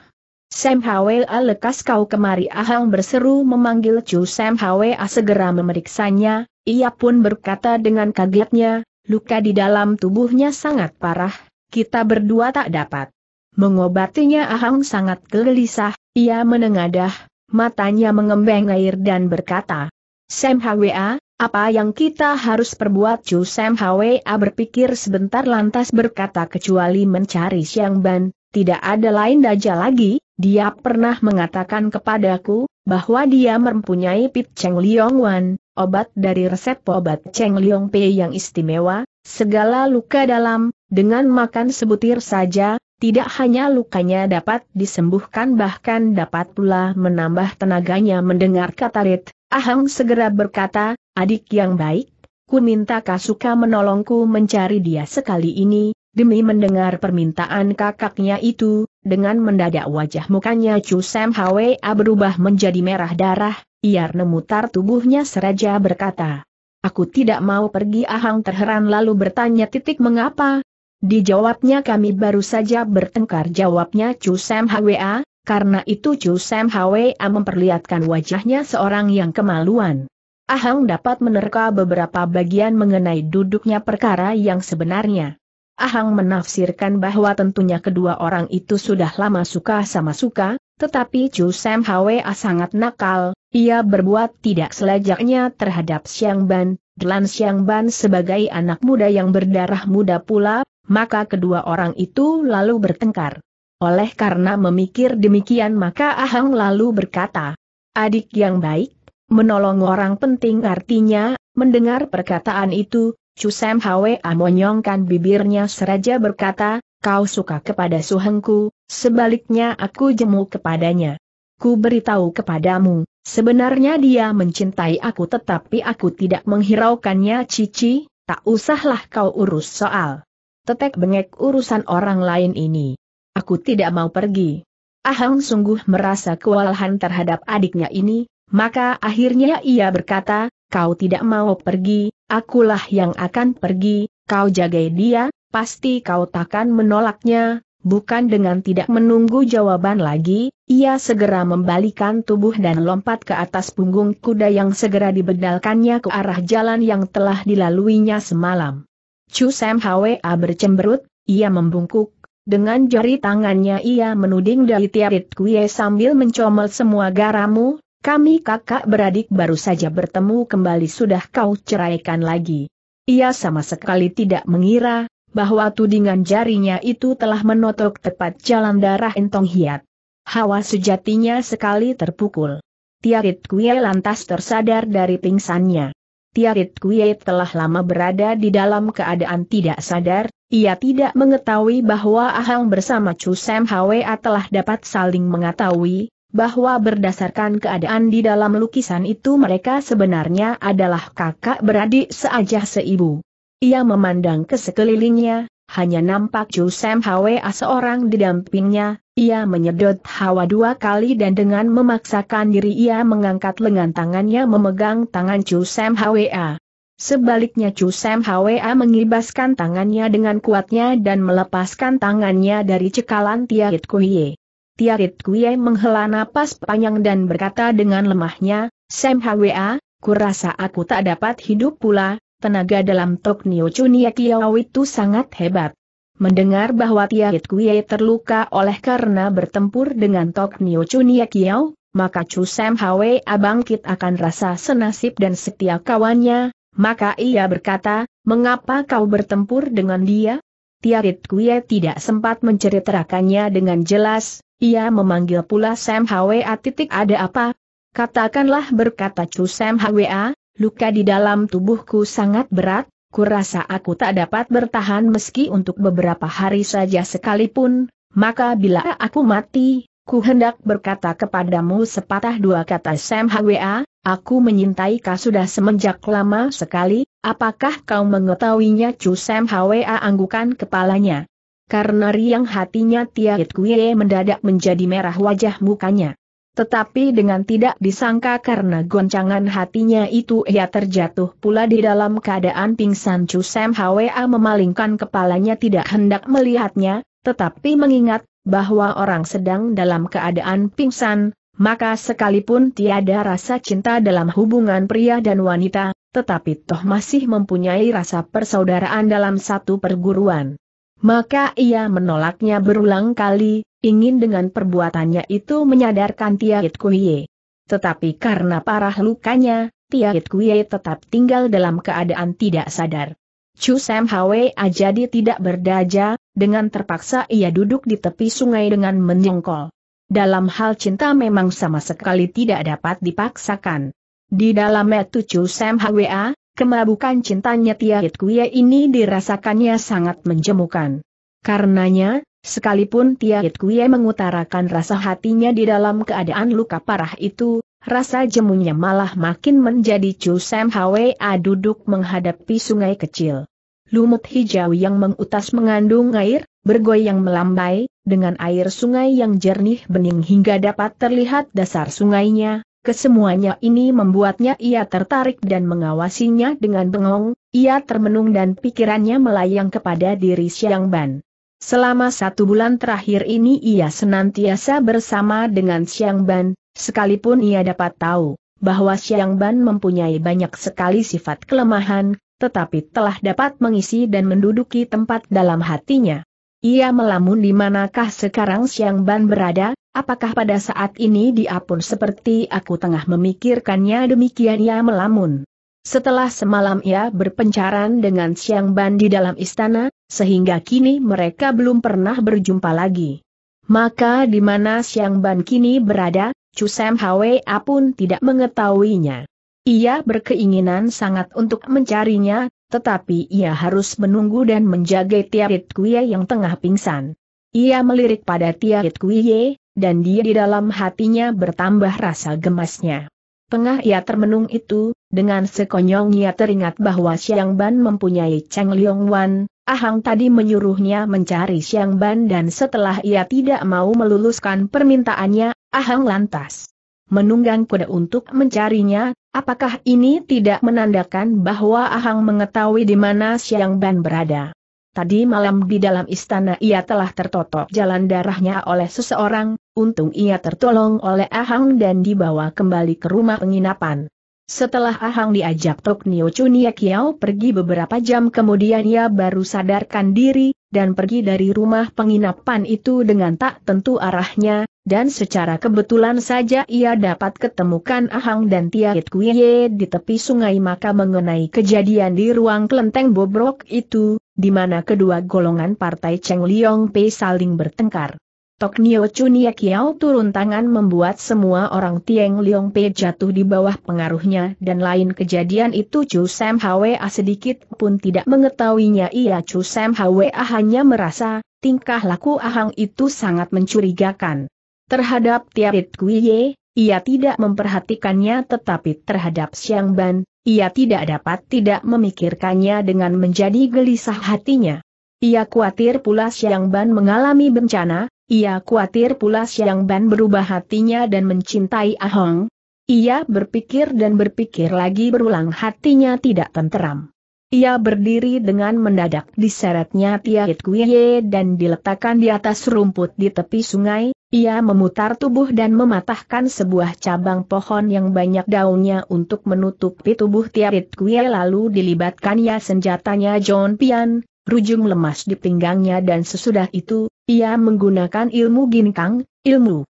Sam Hwa lekas kau kemari, Ahang berseru memanggil Chu Sam Hwa segera memeriksanya. Ia pun berkata dengan kagetnya, luka di dalam tubuhnya sangat parah, kita berdua tak dapat mengobatinya. Ahang sangat gelisah, ia menengadah, matanya mengembeng air dan berkata, Sam Hwa, apa yang kita harus perbuat? Chu Sam Hwa berpikir sebentar lantas berkata, kecuali mencari Siang Ban, tidak ada lain daya lagi. Dia pernah mengatakan kepadaku bahwa dia mempunyai Pit Cheng Liong Wan, obat dari resep obat Cheng Liong Pei yang istimewa, segala luka dalam, dengan makan sebutir saja, tidak hanya lukanya dapat disembuhkan bahkan dapat pula menambah tenaganya. Mendengar kata Rit, Ahang segera berkata, adik yang baik, ku minta Kasuka menolongku mencari dia sekali ini. Demi mendengar permintaan kakaknya itu, dengan mendadak wajah mukanya Chu Sam Hwa berubah menjadi merah darah, ia memutar tubuhnya seraja berkata, aku tidak mau pergi. Ahang terheran lalu bertanya, mengapa? Dijawabnya, kami baru saja bertengkar, jawabnya Chu Sam Hwa. Karena itu Chu Sam Hwa memperlihatkan wajahnya seorang yang kemaluan. Ahang dapat menerka beberapa bagian mengenai duduknya perkara yang sebenarnya. Ahang menafsirkan bahwa tentunya kedua orang itu sudah lama suka sama suka, tetapi Chu Sam Hwa sangat nakal, ia berbuat tidak selajaknya terhadap Siang Ban, Dlan Siang Ban sebagai anak muda yang berdarah muda pula, maka kedua orang itu lalu bertengkar. Oleh karena memikir demikian maka Ahang lalu berkata, adik yang baik, menolong orang penting artinya. Mendengar perkataan itu, Chu Sam Hwa monyongkan bibirnya seraja berkata, kau suka kepada suhengku, sebaliknya aku jemu kepadanya. Ku beritahu kepadamu, sebenarnya dia mencintai aku tetapi aku tidak menghiraukannya. Cici, tak usahlah kau urus soal tetek bengek urusan orang lain ini. Aku tidak mau pergi. Ahang sungguh merasa kewalahan terhadap adiknya ini, maka akhirnya ia berkata, kau tidak mau pergi, akulah yang akan pergi, kau jagai dia, pasti kau takkan menolaknya. Bukan dengan tidak menunggu jawaban lagi, ia segera membalikan tubuh dan lompat ke atas punggung kuda yang segera dibedalkannya ke arah jalan yang telah dilaluinya semalam. Chu Sam Hwa bercemberut, ia membungkuk, dengan jari tangannya ia menuding dari Tiat Kuei sambil mencomel, semua garamu. Kami kakak beradik baru saja bertemu kembali sudah kau ceraikan lagi. Ia sama sekali tidak mengira bahwa tudingan jarinya itu telah menotok tepat jalan darah Entong Hiat. Hawa sejatinya sekali terpukul. Tiarit Kuei lantas tersadar dari pingsannya. Tiarit Kuei telah lama berada di dalam keadaan tidak sadar, ia tidak mengetahui bahwa Ahang bersama Chu Sam Hwa telah dapat saling mengetahui, bahwa berdasarkan keadaan di dalam lukisan itu mereka sebenarnya adalah kakak beradik seajah seibu. Ia memandang ke sekelilingnya, hanya nampak Chu Sam Hwa seorang didampingnya, ia menyedot hawa dua kali dan dengan memaksakan diri ia mengangkat lengan tangannya memegang tangan Chu Sam Hwa. Sebaliknya Chu Sam Hwa mengibaskan tangannya dengan kuatnya dan melepaskan tangannya dari cekalan Tiarit Kuei. Tiarit Kuei menghela napas panjang dan berkata dengan lemahnya, "Sam Hwa, kurasa aku tak dapat hidup pula, tenaga dalam Tok Nio Chunia Kiau itu sangat hebat." Mendengar bahwa Tiarit Kuei terluka oleh karena bertempur dengan Tok Nio Chunia Kiau, maka Chu Sam Hwa bangkit akan rasa senasib dan setia kawannya, maka ia berkata, "Mengapa kau bertempur dengan dia?" Tiarit Kuei tidak sempat menceritakannya dengan jelas. Ia memanggil pula Sam Hwa. "Ada apa? Katakanlah," berkata Chu Sam Hwa, "luka di dalam tubuhku sangat berat, kurasa aku tak dapat bertahan meski untuk beberapa hari saja sekalipun, maka bila aku mati, ku hendak berkata kepadamu sepatah dua kata." "Sam Hwa, aku menyintai kau sudah semenjak lama sekali, apakah kau mengetahuinya?" Chu Sam Hwa anggukan kepalanya. Karena riang hatinya Tiarit Kuei mendadak menjadi merah wajah mukanya. Tetapi dengan tidak disangka karena goncangan hatinya itu ia terjatuh pula di dalam keadaan pingsan. Chu Sam Hwa memalingkan kepalanya tidak hendak melihatnya, tetapi mengingat bahwa orang sedang dalam keadaan pingsan, maka sekalipun tiada rasa cinta dalam hubungan pria dan wanita, tetapi toh masih mempunyai rasa persaudaraan dalam satu perguruan. Maka ia menolaknya berulang kali, ingin dengan perbuatannya itu menyadarkan Tiarit Kuei. Tetapi karena parah lukanya, Tiarit Kuei tetap tinggal dalam keadaan tidak sadar. Chu Sam Hwa jadi tidak berdaya, dengan terpaksa ia duduk di tepi sungai dengan menyongkol. Dalam hal cinta memang sama sekali tidak dapat dipaksakan. Di dalam metu Chu Sam Hwa, kemabukan cintanya Tiarit Kuei ini dirasakannya sangat menjemukan. Karenanya, sekalipun Tiarit Kuei mengutarakan rasa hatinya di dalam keadaan luka parah itu, rasa jemunya malah makin menjadi. Chu Sam Hwa duduk menghadapi sungai kecil. Lumut hijau yang mengutas mengandung air, bergoyang melambai, dengan air sungai yang jernih bening hingga dapat terlihat dasar sungainya. Kesemuanya ini membuatnya ia tertarik dan mengawasinya dengan bengong, ia termenung dan pikirannya melayang kepada diri Xiang Ban. Selama 1 bulan terakhir ini ia senantiasa bersama dengan Xiang Ban, sekalipun ia dapat tahu bahwa Xiang Ban mempunyai banyak sekali sifat kelemahan, tetapi telah dapat mengisi dan menduduki tempat dalam hatinya. Ia melamun di manakah sekarang Xiang Ban berada? Apakah pada saat ini dia pun seperti aku tengah memikirkannya? Demikian ia melamun. Setelah semalam ia berpencaran dengan Xiang Ban di dalam istana, sehingga kini mereka belum pernah berjumpa lagi. Maka di mana Xiang Ban kini berada, Chu Sam Hwa pun tidak mengetahuinya. Ia berkeinginan sangat untuk mencarinya, tetapi ia harus menunggu dan menjaga Tiarit Kuei yang tengah pingsan. Ia melirik pada Tiarit Kuei, dan dia di dalam hatinya bertambah rasa gemasnya. Tengah ia termenung itu, dengan sekonyongnya teringat bahwa Xiang Ban mempunyai Cheng Liong Wan, Ahang tadi menyuruhnya mencari Xiang Ban dan setelah ia tidak mau meluluskan permintaannya, Ahang lantas menunggang kuda untuk mencarinya. Apakah ini tidak menandakan bahwa Ahang mengetahui di mana Xiang Ban berada? Tadi malam di dalam istana ia telah tertotok jalan darahnya oleh seseorang, untung ia tertolong oleh Ahang dan dibawa kembali ke rumah penginapan. Setelah Ahang diajak Tok Nio Chunia Kiau pergi beberapa jam kemudian ia baru sadarkan diri, dan pergi dari rumah penginapan itu dengan tak tentu arahnya, dan secara kebetulan saja ia dapat ketemukan Ahang dan Tiarit Kuei di tepi sungai. Maka mengenai kejadian di ruang kelenteng bobrok itu, di mana kedua golongan partai Cheng Liong Pei saling bertengkar. Tok Nio Chun Ye Kiao turun tangan membuat semua orang Tieng Liong Pe jatuh di bawah pengaruhnya, dan lain kejadian itu Chu Sam Hwa sedikit pun tidak mengetahuinya. Chu Sam Hwa hanya merasa tingkah laku Ahang itu sangat mencurigakan. Terhadap Tiarit Kui Ye, ia tidak memperhatikannya, tetapi terhadap Xiang Ban, ia tidak dapat tidak memikirkannya dengan menjadi gelisah hatinya. Ia khawatir pula Xiang Ban mengalami bencana. Ia khawatir pula Xiang Ban berubah hatinya dan mencintai Ahong. Ia berpikir dan berpikir lagi berulang, hatinya tidak tenteram. Ia berdiri dengan mendadak, diseretnya Tiarit Kui Ye dan diletakkan di atas rumput di tepi sungai. Ia memutar tubuh dan mematahkan sebuah cabang pohon yang banyak daunnya untuk menutupi tubuh Tiarit Kui Ye, lalu dilibatkannya senjatanya John Pian, rujung lemas di pinggangnya, dan sesudah itu ia menggunakan ilmu ginkang, ilmu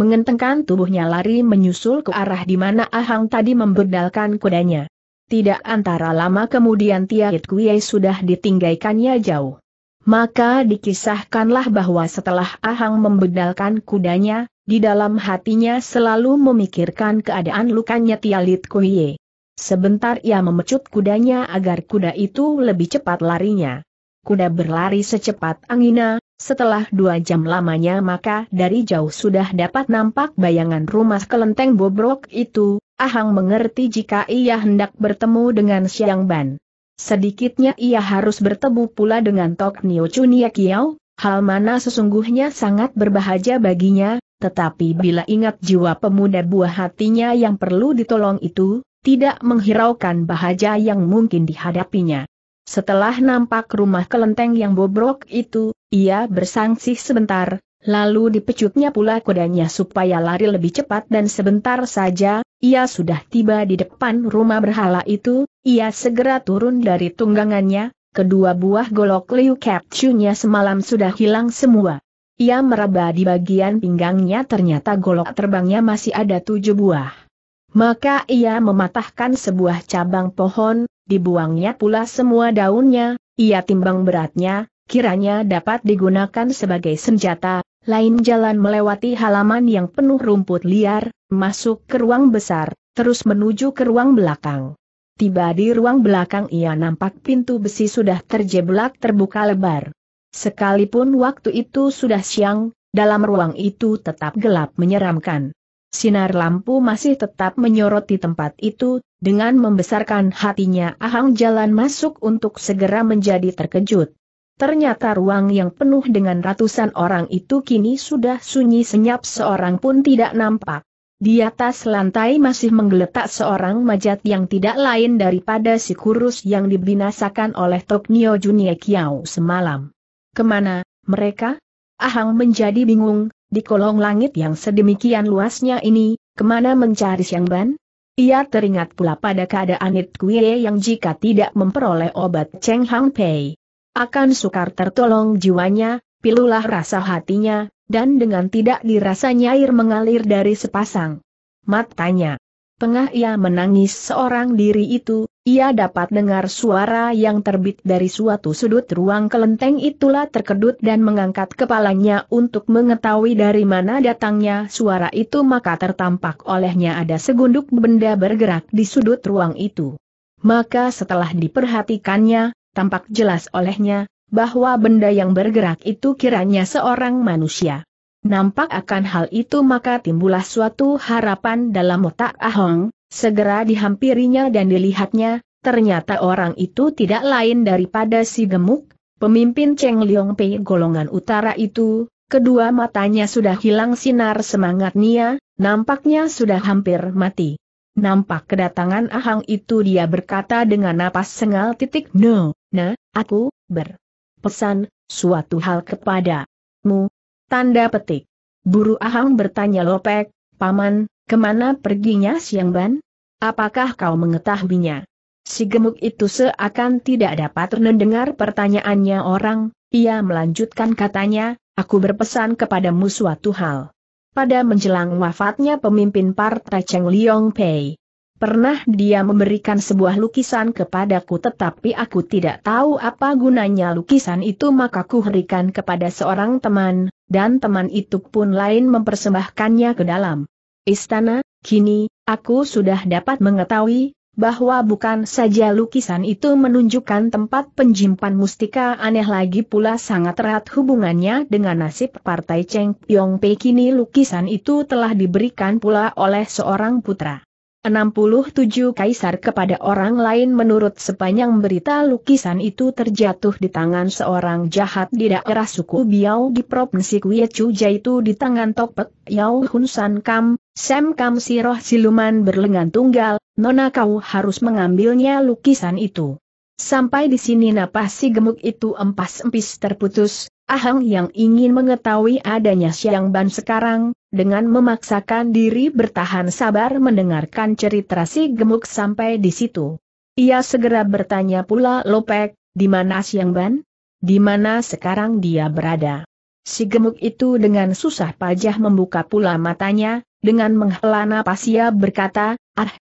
mengentengkan tubuhnya, lari menyusul ke arah di mana Ahang tadi memberdalkan kudanya. Tidak antara lama kemudian Tiarit Kui Ye sudah ditinggaikannya jauh. Maka dikisahkanlah bahwa setelah Ahang memberdalkan kudanya, di dalam hatinya selalu memikirkan keadaan lukanya Tiarit Kui Ye. Sebentar ia memecut kudanya agar kuda itu lebih cepat larinya. Kuda berlari secepat angin. Setelah 2 jam lamanya, maka dari jauh sudah dapat nampak bayangan rumah kelenteng bobrok itu. Ahang mengerti jika ia hendak bertemu dengan Xiang Ban. Sedikitnya ia harus bertemu pula dengan Tok Nio Chun Ye Kiao, hal mana sesungguhnya sangat berbahagia baginya, tetapi bila ingat jiwa pemuda buah hatinya yang perlu ditolong itu, tidak menghiraukan bahaya yang mungkin dihadapinya. Setelah nampak rumah kelenteng yang bobrok itu, ia bersangsi sebentar, lalu dipecutnya pula kudanya supaya lari lebih cepat, dan sebentar saja, ia sudah tiba di depan rumah berhala itu. Ia segera turun dari tunggangannya, kedua buah golok Liu Capchunya semalam sudah hilang semua. Ia meraba di bagian pinggangnya, ternyata golok terbangnya masih ada 7 buah. Maka ia mematahkan sebuah cabang pohon, dibuangnya pula semua daunnya. Ia timbang beratnya, kiranya dapat digunakan sebagai senjata. Lain jalan melewati halaman yang penuh rumput liar, masuk ke ruang besar, terus menuju ke ruang belakang. Tiba di ruang belakang, ia nampak pintu besi sudah terjeblak terbuka lebar. Sekalipun waktu itu sudah siang, dalam ruang itu tetap gelap menyeramkan. Sinar lampu masih tetap menyoroti tempat itu. Dengan membesarkan hatinya, Ahang jalan masuk untuk segera menjadi terkejut. Ternyata ruang yang penuh dengan ratusan orang itu kini sudah sunyi senyap, seorang pun tidak nampak. Di atas lantai masih menggeletak seorang mayat yang tidak lain daripada si kurus yang dibinasakan oleh Tok Nio Chun Ye Kiao semalam. Kemana mereka? Ahang menjadi bingung. Di kolong langit yang sedemikian luasnya ini, kemana mencari Xiang Ban? Ia teringat pula pada keadaan It Kui Ye yang jika tidak memperoleh obat Cheng Hang Pei, akan sukar tertolong jiwanya. Pilulah rasa hatinya, dan dengan tidak dirasanya air mengalir dari sepasang matanya. Tengah ia menangis seorang diri itu, ia dapat dengar suara yang terbit dari suatu sudut ruang kelenteng itulah. Terkedut dan mengangkat kepalanya untuk mengetahui dari mana datangnya suara itu, maka tertampak olehnya ada segunduk benda bergerak di sudut ruang itu. Maka setelah diperhatikannya, tampak jelas olehnya bahwa benda yang bergerak itu kiranya seorang manusia. Nampak akan hal itu, maka timbullah suatu harapan dalam otak Ahong. Segera dihampirinya dan dilihatnya, ternyata orang itu tidak lain daripada si gemuk, pemimpin Cheng Liong Pei golongan utara itu. Kedua matanya sudah hilang sinar semangatnya, nampaknya sudah hampir mati. Nampak kedatangan Ahang itu, dia berkata dengan napas sengal, "Nah, aku berpesan suatu hal kepadamu." Tanda petik. Buru Ahang bertanya lopek, "Paman, kemana perginya Xiang Ban? Apakah kau mengetahuinya?" Si gemuk itu seakan tidak dapat mendengar pertanyaannya orang. Ia melanjutkan katanya, "Aku berpesan kepadamu suatu hal. Pada menjelang wafatnya pemimpin partai Cheng Liong Pei, pernah dia memberikan sebuah lukisan kepadaku, tetapi aku tidak tahu apa gunanya lukisan itu, maka kuherikan kepada seorang teman. dan teman itu pun lain mempersembahkannya ke dalam istana. Kini, aku sudah dapat mengetahui bahwa bukan saja lukisan itu menunjukkan tempat penjimpan mustika aneh, lagi pula sangat erat hubungannya dengan nasib partai Cheng Pyong Pei. Kini lukisan itu telah diberikan pula oleh seorang putra 67 kaisar kepada orang lain. Menurut sepanjang berita, lukisan itu terjatuh di tangan seorang jahat di daerah suku Biao di Provinsi Kwichu, yaitu di tangan Topet Yao Hun San Kam, Sam Kam, si roh siluman berlengan tunggal. Nona, kau harus mengambilnya lukisan itu. Sampai di sini napas si gemuk itu empas-empis terputus. Ahang yang ingin mengetahui adanya Siang Ban sekarang, dengan memaksakan diri bertahan sabar mendengarkan cerita si gemuk sampai di situ. Ia segera bertanya pula, Lopek, di mana Siang Ban? Di mana sekarang dia berada? Si gemuk itu dengan susah payah membuka pula matanya, dengan menghela napas ia berkata,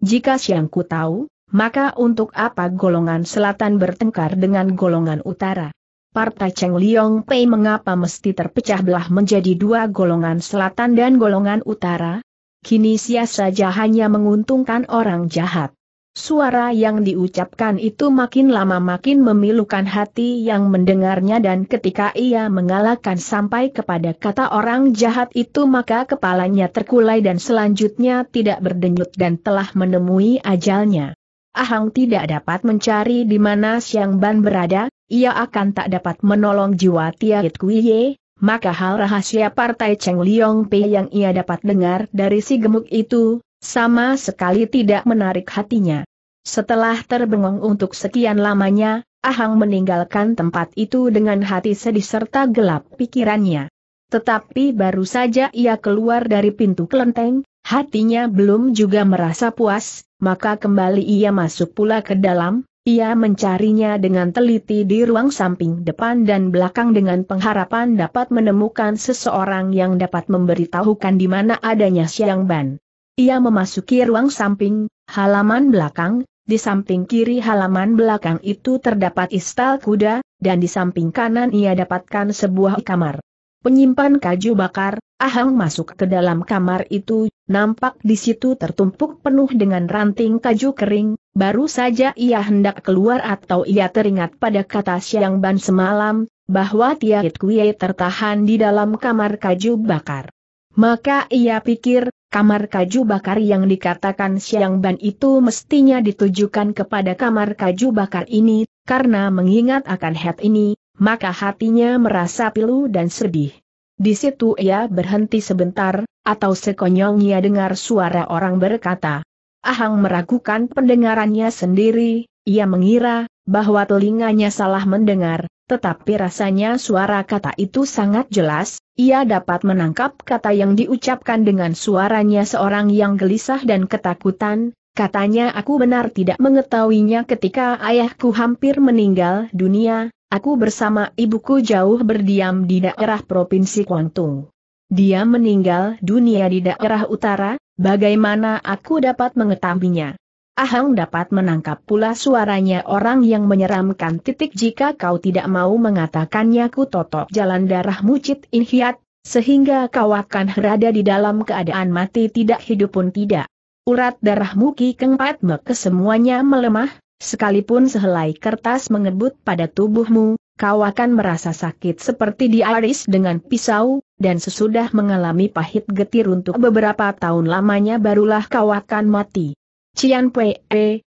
jika siangku tahu, maka untuk apa golongan selatan bertengkar dengan golongan utara? Partai Cheng Liong Pei mengapa mesti terpecah belah menjadi dua, golongan selatan dan golongan utara? Kini sia saja hanya menguntungkan orang jahat. Suara yang diucapkan itu makin lama makin memilukan hati yang mendengarnya, dan ketika ia mengalahkan sampai kepada kata orang jahat itu, maka kepalanya terkulai dan selanjutnya tidak berdenyut dan telah menemui ajalnya. Ahang tidak dapat mencari di mana Siang Ban berada, ia akan tak dapat menolong jiwa Tiat Kuiye, maka hal rahasia partai Cheng Liong Pei yang ia dapat dengar dari si gemuk itu sama sekali tidak menarik hatinya. Setelah terbengong untuk sekian lamanya, Ahang meninggalkan tempat itu dengan hati sedih serta gelap pikirannya. Tetapi baru saja ia keluar dari pintu kelenteng, hatinya belum juga merasa puas, maka kembali ia masuk pula ke dalam. Ia mencarinya dengan teliti di ruang samping, depan dan belakang dengan pengharapan dapat menemukan seseorang yang dapat memberitahukan di mana adanya Siang Ban. Ia memasuki ruang samping, halaman belakang. Di samping kiri halaman belakang itu terdapat istal kuda, dan di samping kanan ia dapatkan sebuah kamar penyimpan kaju bakar. Ahang masuk ke dalam kamar itu, nampak di situ tertumpuk penuh dengan ranting kaju kering. Baru saja ia hendak keluar atau ia teringat pada kata Siang Ban semalam, bahwa Tiat Kuei tertahan di dalam kamar kaju bakar. Maka ia pikir, kamar kaju bakar yang dikatakan Siang Ban itu mestinya ditujukan kepada kamar kaju bakar ini, karena mengingat akan hal ini, maka hatinya merasa pilu dan sedih. Di situ ia berhenti sebentar, atau sekonyongnya dengar suara orang berkata. Ahang meragukan pendengarannya sendiri, ia mengira bahwa telinganya salah mendengar, tetapi rasanya suara kata itu sangat jelas. Ia dapat menangkap kata yang diucapkan dengan suaranya seorang yang gelisah dan ketakutan. Katanya, aku benar tidak mengetahuinya ketika ayahku hampir meninggal dunia. Aku bersama ibuku jauh berdiam di daerah Provinsi Kuangtung. Dia meninggal dunia di daerah utara, bagaimana aku dapat mengetahuinya? Ahang dapat menangkap pula suaranya orang yang menyeramkan. Jika kau tidak mau mengatakannya, ku totok jalan darahmu Cit In Hiat, sehingga kau akan berada di dalam keadaan mati tidak hidup pun tidak. Urat darahmu Ki Keng Pat Mek semuanya melemah, sekalipun sehelai kertas mengebut pada tubuhmu, kau akan merasa sakit seperti diiris dengan pisau, dan sesudah mengalami pahit getir untuk beberapa tahun lamanya barulah kau akan mati. Cian Pei,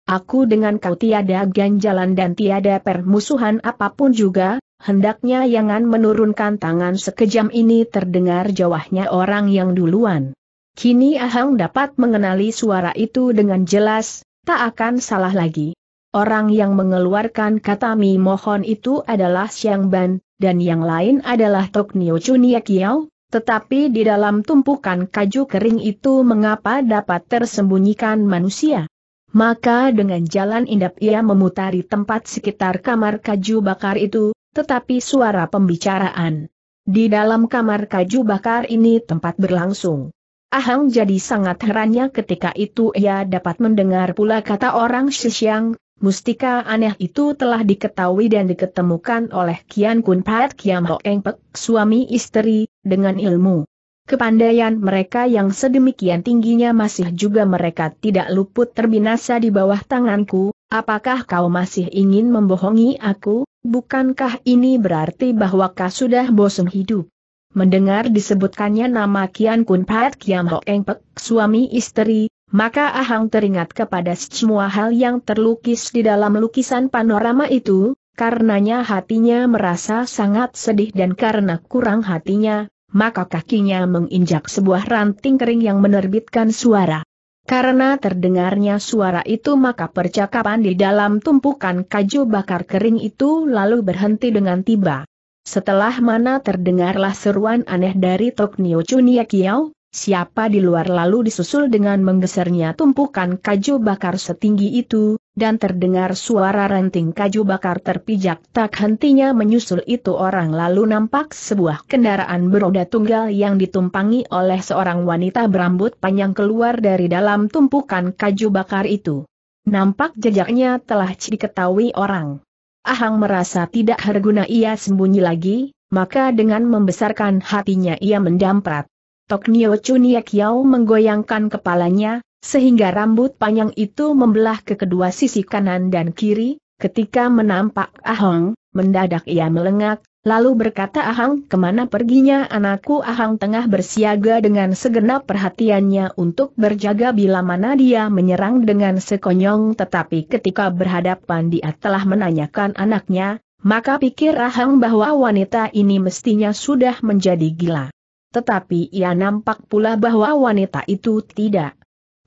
aku dengan kau tiada ganjalan dan tiada permusuhan apapun juga, hendaknya jangan menurunkan tangan sekejam ini, terdengar jawabnya orang yang duluan. Kini Ahang dapat mengenali suara itu dengan jelas, tak akan salah lagi. Orang yang mengeluarkan kata Mi Mohon itu adalah Siang Ban, dan yang lain adalah Tok Nio Chunia Kiao. Tetapi di dalam tumpukan kaju kering itu mengapa dapat tersembunyikan manusia? Maka dengan jalan indap ia memutari tempat sekitar kamar kaju bakar itu, tetapi suara pembicaraan di dalam kamar kaju bakar ini tempat berlangsung. Ahang jadi sangat herannya ketika itu ia dapat mendengar pula kata orang Siang, mustika aneh itu telah diketahui dan diketemukan oleh Kian Kun Pat Kiam Ho Eng Pek, suami istri, dengan ilmu. Kepandaian mereka yang sedemikian tingginya masih juga mereka tidak luput terbinasa di bawah tanganku. Apakah kau masih ingin membohongi aku? Bukankah ini berarti bahwa kau sudah bosan hidup? Mendengar disebutkannya nama Kian Kun Pat Kiam Ho Eng Pek, suami istri, maka Ahang teringat kepada semua hal yang terlukis di dalam lukisan panorama itu, karenanya hatinya merasa sangat sedih dan karena kurang hatinya, maka kakinya menginjak sebuah ranting kering yang menerbitkan suara. Karena terdengarnya suara itu maka percakapan di dalam tumpukan kayu bakar kering itu lalu berhenti dengan tiba. Setelah mana terdengarlah seruan aneh dari Tok Nio Chunia Kiau, siapa di luar lalu disusul dengan menggesernya tumpukan kayu bakar setinggi itu, dan terdengar suara ranting kayu bakar terpijak tak hentinya menyusul itu orang lalu nampak sebuah kendaraan beroda tunggal yang ditumpangi oleh seorang wanita berambut panjang keluar dari dalam tumpukan kayu bakar itu. Nampak jejaknya telah diketahui orang. Ahang merasa tidak berguna ia sembunyi lagi, maka dengan membesarkan hatinya ia mendamprat. Tok Nio Chunia Kiau menggoyangkan kepalanya, sehingga rambut panjang itu membelah ke kedua sisi kanan dan kiri. Ketika menampak Ahang, mendadak ia melengak, lalu berkata, "Ahang, kemana perginya anakku?" Ahang tengah bersiaga dengan segenap perhatiannya untuk berjaga bila mana dia menyerang dengan sekonyong, tetapi ketika berhadapan dia telah menanyakan anaknya, maka pikir Ahang bahwa wanita ini mestinya sudah menjadi gila. Tetapi ia nampak pula bahwa wanita itu tidak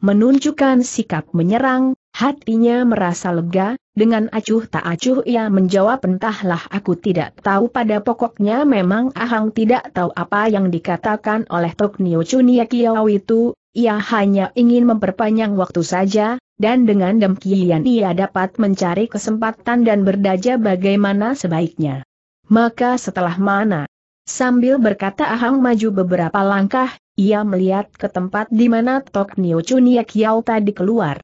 menunjukkan sikap menyerang, hatinya merasa lega, dengan acuh tak acuh ia menjawab, "Entahlah, aku tidak tahu." Pada pokoknya memang Ahang tidak tahu apa yang dikatakan oleh Tok Nio Chunia Kiau itu, ia hanya ingin memperpanjang waktu saja, dan dengan demikian ia dapat mencari kesempatan dan berdaja bagaimana sebaiknya. Maka setelah mana? Sambil berkata Ahang maju beberapa langkah, ia melihat ke tempat di mana Tok Nio Chunia Kiau tadi keluar.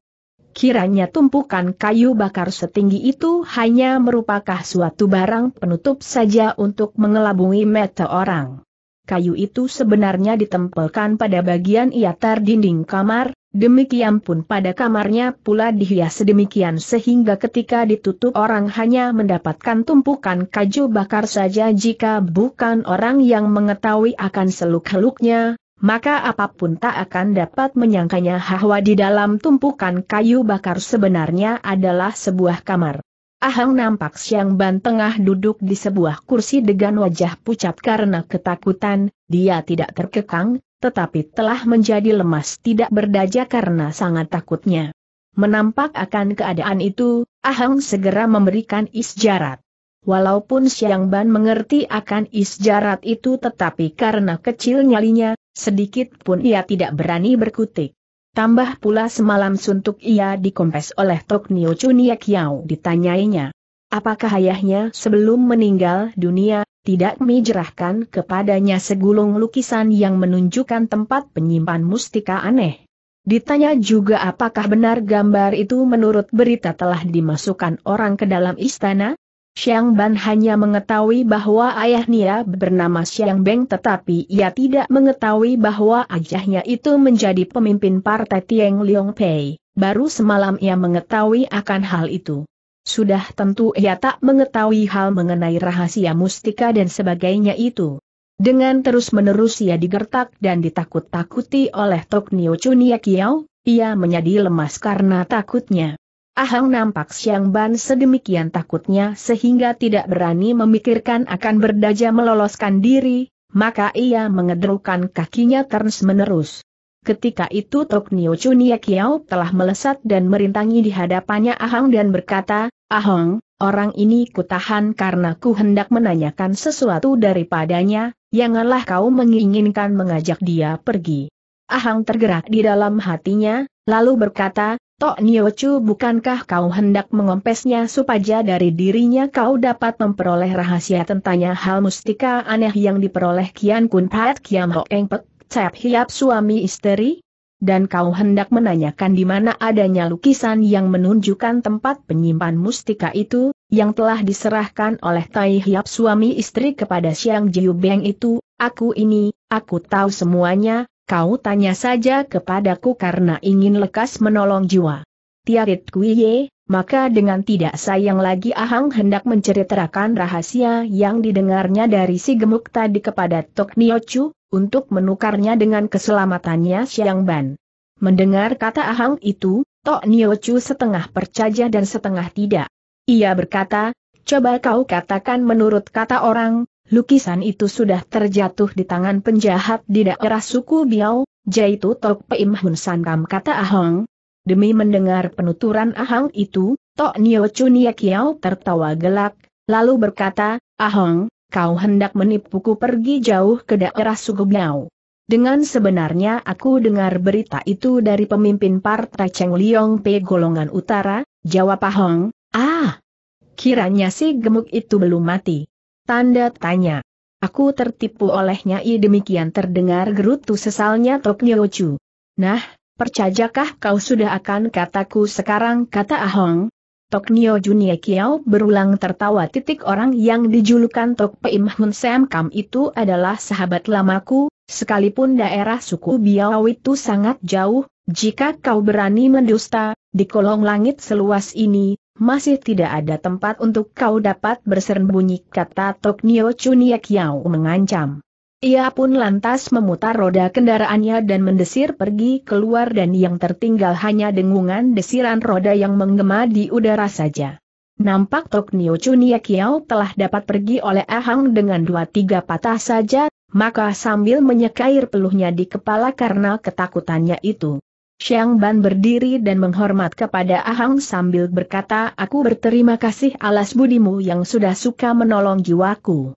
Kiranya tumpukan kayu bakar setinggi itu hanya merupakan suatu barang penutup saja untuk mengelabui mata orang. Kayu itu sebenarnya ditempelkan pada bagian iatar dinding kamar, demikian pun pada kamarnya pula dihias sedemikian sehingga ketika ditutup orang hanya mendapatkan tumpukan kayu bakar saja. Jika bukan orang yang mengetahui akan seluk-beluknya, maka apapun tak akan dapat menyangkanya bahwa di dalam tumpukan kayu bakar sebenarnya adalah sebuah kamar. Ahang nampak Siang Ban tengah duduk di sebuah kursi dengan wajah pucat karena ketakutan. Dia tidak terkekang, tetapi telah menjadi lemas tidak berdaya karena sangat takutnya. Menampak akan keadaan itu, Ahang segera memberikan isyarat. Walaupun Siang Ban mengerti akan isyarat itu, tetapi karena kecil nyalinya, sedikit pun ia tidak berani berkutik. Tambah pula semalam suntuk ia dikompes oleh Tok Nio Chunia Kiau. Ditanyainya, apakah ayahnya sebelum meninggal dunia tidak menyerahkan kepadanya segulung lukisan yang menunjukkan tempat penyimpan mustika aneh. Ditanya juga apakah benar gambar itu menurut berita telah dimasukkan orang ke dalam istana. Siang Ban hanya mengetahui bahwa ayahnya bernama Siang Beng, tetapi ia tidak mengetahui bahwa ayahnya itu menjadi pemimpin partai Tieng Liong Pei. Baru semalam ia mengetahui akan hal itu. Sudah tentu ia tak mengetahui hal mengenai rahasia mustika dan sebagainya itu. Dengan terus-menerus ia digertak dan ditakut-takuti oleh Tok Nio Chunia Kiau, ia menjadi lemas karena takutnya. Ahang nampak Siang Ban sedemikian takutnya sehingga tidak berani memikirkan akan berdaja meloloskan diri, maka ia mengedrukkan kakinya terus-menerus. Ketika itu Tok Nio Chunia Kiau telah melesat dan merintangi di hadapannya Ahang dan berkata, "Ahang, orang ini kutahan karena ku hendak menanyakan sesuatu daripadanya, janganlah kau menginginkan mengajak dia pergi." Ahang tergerak di dalam hatinya, lalu berkata, "Tok Nio Chu, bukankah kau hendak mengompesnya supaya dari dirinya kau dapat memperoleh rahasia tentangnya hal mustika aneh yang diperoleh Kian Kun Pat Kiam Ho Eng Pek, Cep Hiap suami istri? Dan kau hendak menanyakan di mana adanya lukisan yang menunjukkan tempat penyimpan mustika itu, yang telah diserahkan oleh Tai Hiap suami istri kepada Siang Jiu Beng itu, Aku ini, aku tahu semuanya, kau tanya saja kepadaku karena ingin lekas menolong jiwa Tiarit Kuiye. Maka dengan tidak sayang lagi Ahang hendak menceritakan rahasia yang didengarnya dari si gemuk tadi kepada Tok Niochu, untuk menukarnya dengan keselamatannya Xiang Ban. Mendengar kata Ahang itu, Tok Niochu setengah percaya dan setengah tidak. Ia berkata, coba kau katakan menurut kata orang, lukisan itu sudah terjatuh di tangan penjahat di daerah suku Biao, yaitu Tok Peim Hun Sankam, kata Ahang. Demi mendengar penuturan Ahang itu, Tok Niochu Niakiao tertawa gelak, lalu berkata, Ahang, kau hendak menipuku pergi jauh ke daerah suku Biao. Dengan sebenarnya aku dengar berita itu dari pemimpin partai Cheng Liong P golongan utara, jawab Ahang. Ah, kiranya si gemuk itu belum mati. Tanda tanya. Aku tertipu olehnya, demikian terdengar gerutu sesalnya Tok Niochu. Nah, percayakah kau sudah akan kataku sekarang, kata Ahong. Tok Niochu Niakiao berulang tertawa. Orang yang dijulukan Tok Peim Hun Sankam itu adalah sahabat lamaku, sekalipun daerah suku Biao itu sangat jauh, jika kau berani mendusta, di kolong langit seluas ini, masih tidak ada tempat untuk kau dapat bersembunyi, kata Tok Niochu Niakiao mengancam. Ia pun lantas memutar roda kendaraannya dan mendesir pergi keluar, dan yang tertinggal hanya dengungan desiran roda yang menggema di udara saja. Nampak Tok Niochu Niakiao telah dapat pergi oleh Ahang dengan 2-3 patah saja, maka sambil menyekair peluhnya di kepala karena ketakutannya itu, Xiang Ban berdiri dan menghormat kepada Ahang sambil berkata, aku berterima kasih alas budimu yang sudah suka menolong jiwaku.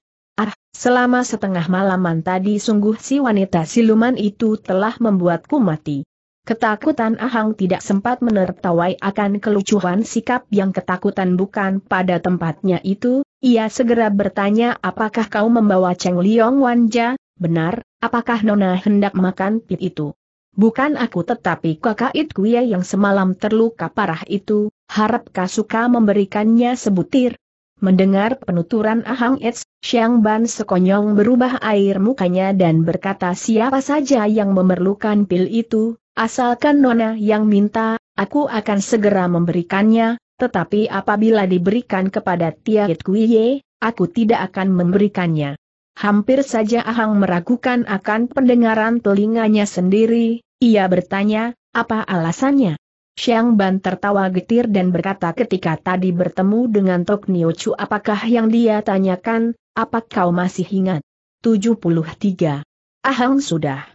Selama setengah malaman tadi sungguh si wanita siluman itu telah membuatku mati. Ketakutan Ahang tidak sempat menertawai akan kelucuan sikap yang ketakutan bukan pada tempatnya itu. Ia segera bertanya, apakah kau membawa Cheng Liong Wanja? Benar, apakah Nona hendak makan pit itu? Bukan aku, tetapi kakak Itkuya yang semalam terluka parah itu, harap kau suka memberikannya sebutir. Mendengar penuturan Ahang Ets, Xiang Ban sekonyong berubah air mukanya dan berkata, siapa saja yang memerlukan pil itu, asalkan Nona yang minta, aku akan segera memberikannya, tetapi apabila diberikan kepada Tiarit Kuiye, aku tidak akan memberikannya. Hampir saja Ahang meragukan akan pendengaran telinganya sendiri, ia bertanya, apa alasannya? Xiang Ban tertawa getir dan berkata, ketika tadi bertemu dengan Tok Niochu apakah yang dia tanyakan, apa kau masih ingat? 73. Ahang sudah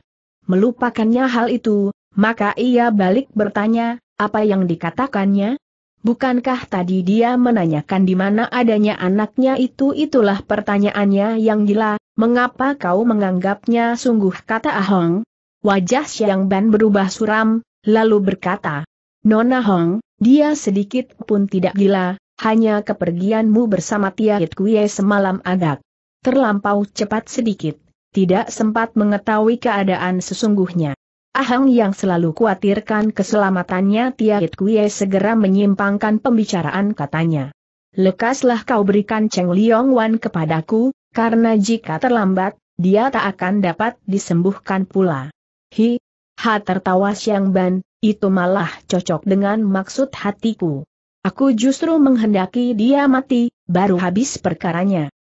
melupakannya hal itu, maka ia balik bertanya, apa yang dikatakannya? Bukankah tadi dia menanyakan di mana adanya anaknya itu? Itulah pertanyaannya yang gila, mengapa kau menganggapnya sungguh, kata Ahang. Wajah Xiang Ban berubah suram, lalu berkata, Nona Hong, dia sedikit pun tidak gila, hanya kepergianmu bersama Tiarit Kuye semalam agak terlampau cepat sedikit, tidak sempat mengetahui keadaan sesungguhnya. Ahang yang selalu khawatirkan keselamatannya Tiarit Kuye segera menyimpangkan pembicaraan, katanya. Lekaslah kau berikan Cheng Liong Wan kepadaku, karena jika terlambat, dia tak akan dapat disembuhkan pula. Ha, tertawa Xiang Ban. Itu malah cocok dengan maksud hatiku. Aku justru menghendaki dia mati, baru habis perkaranya.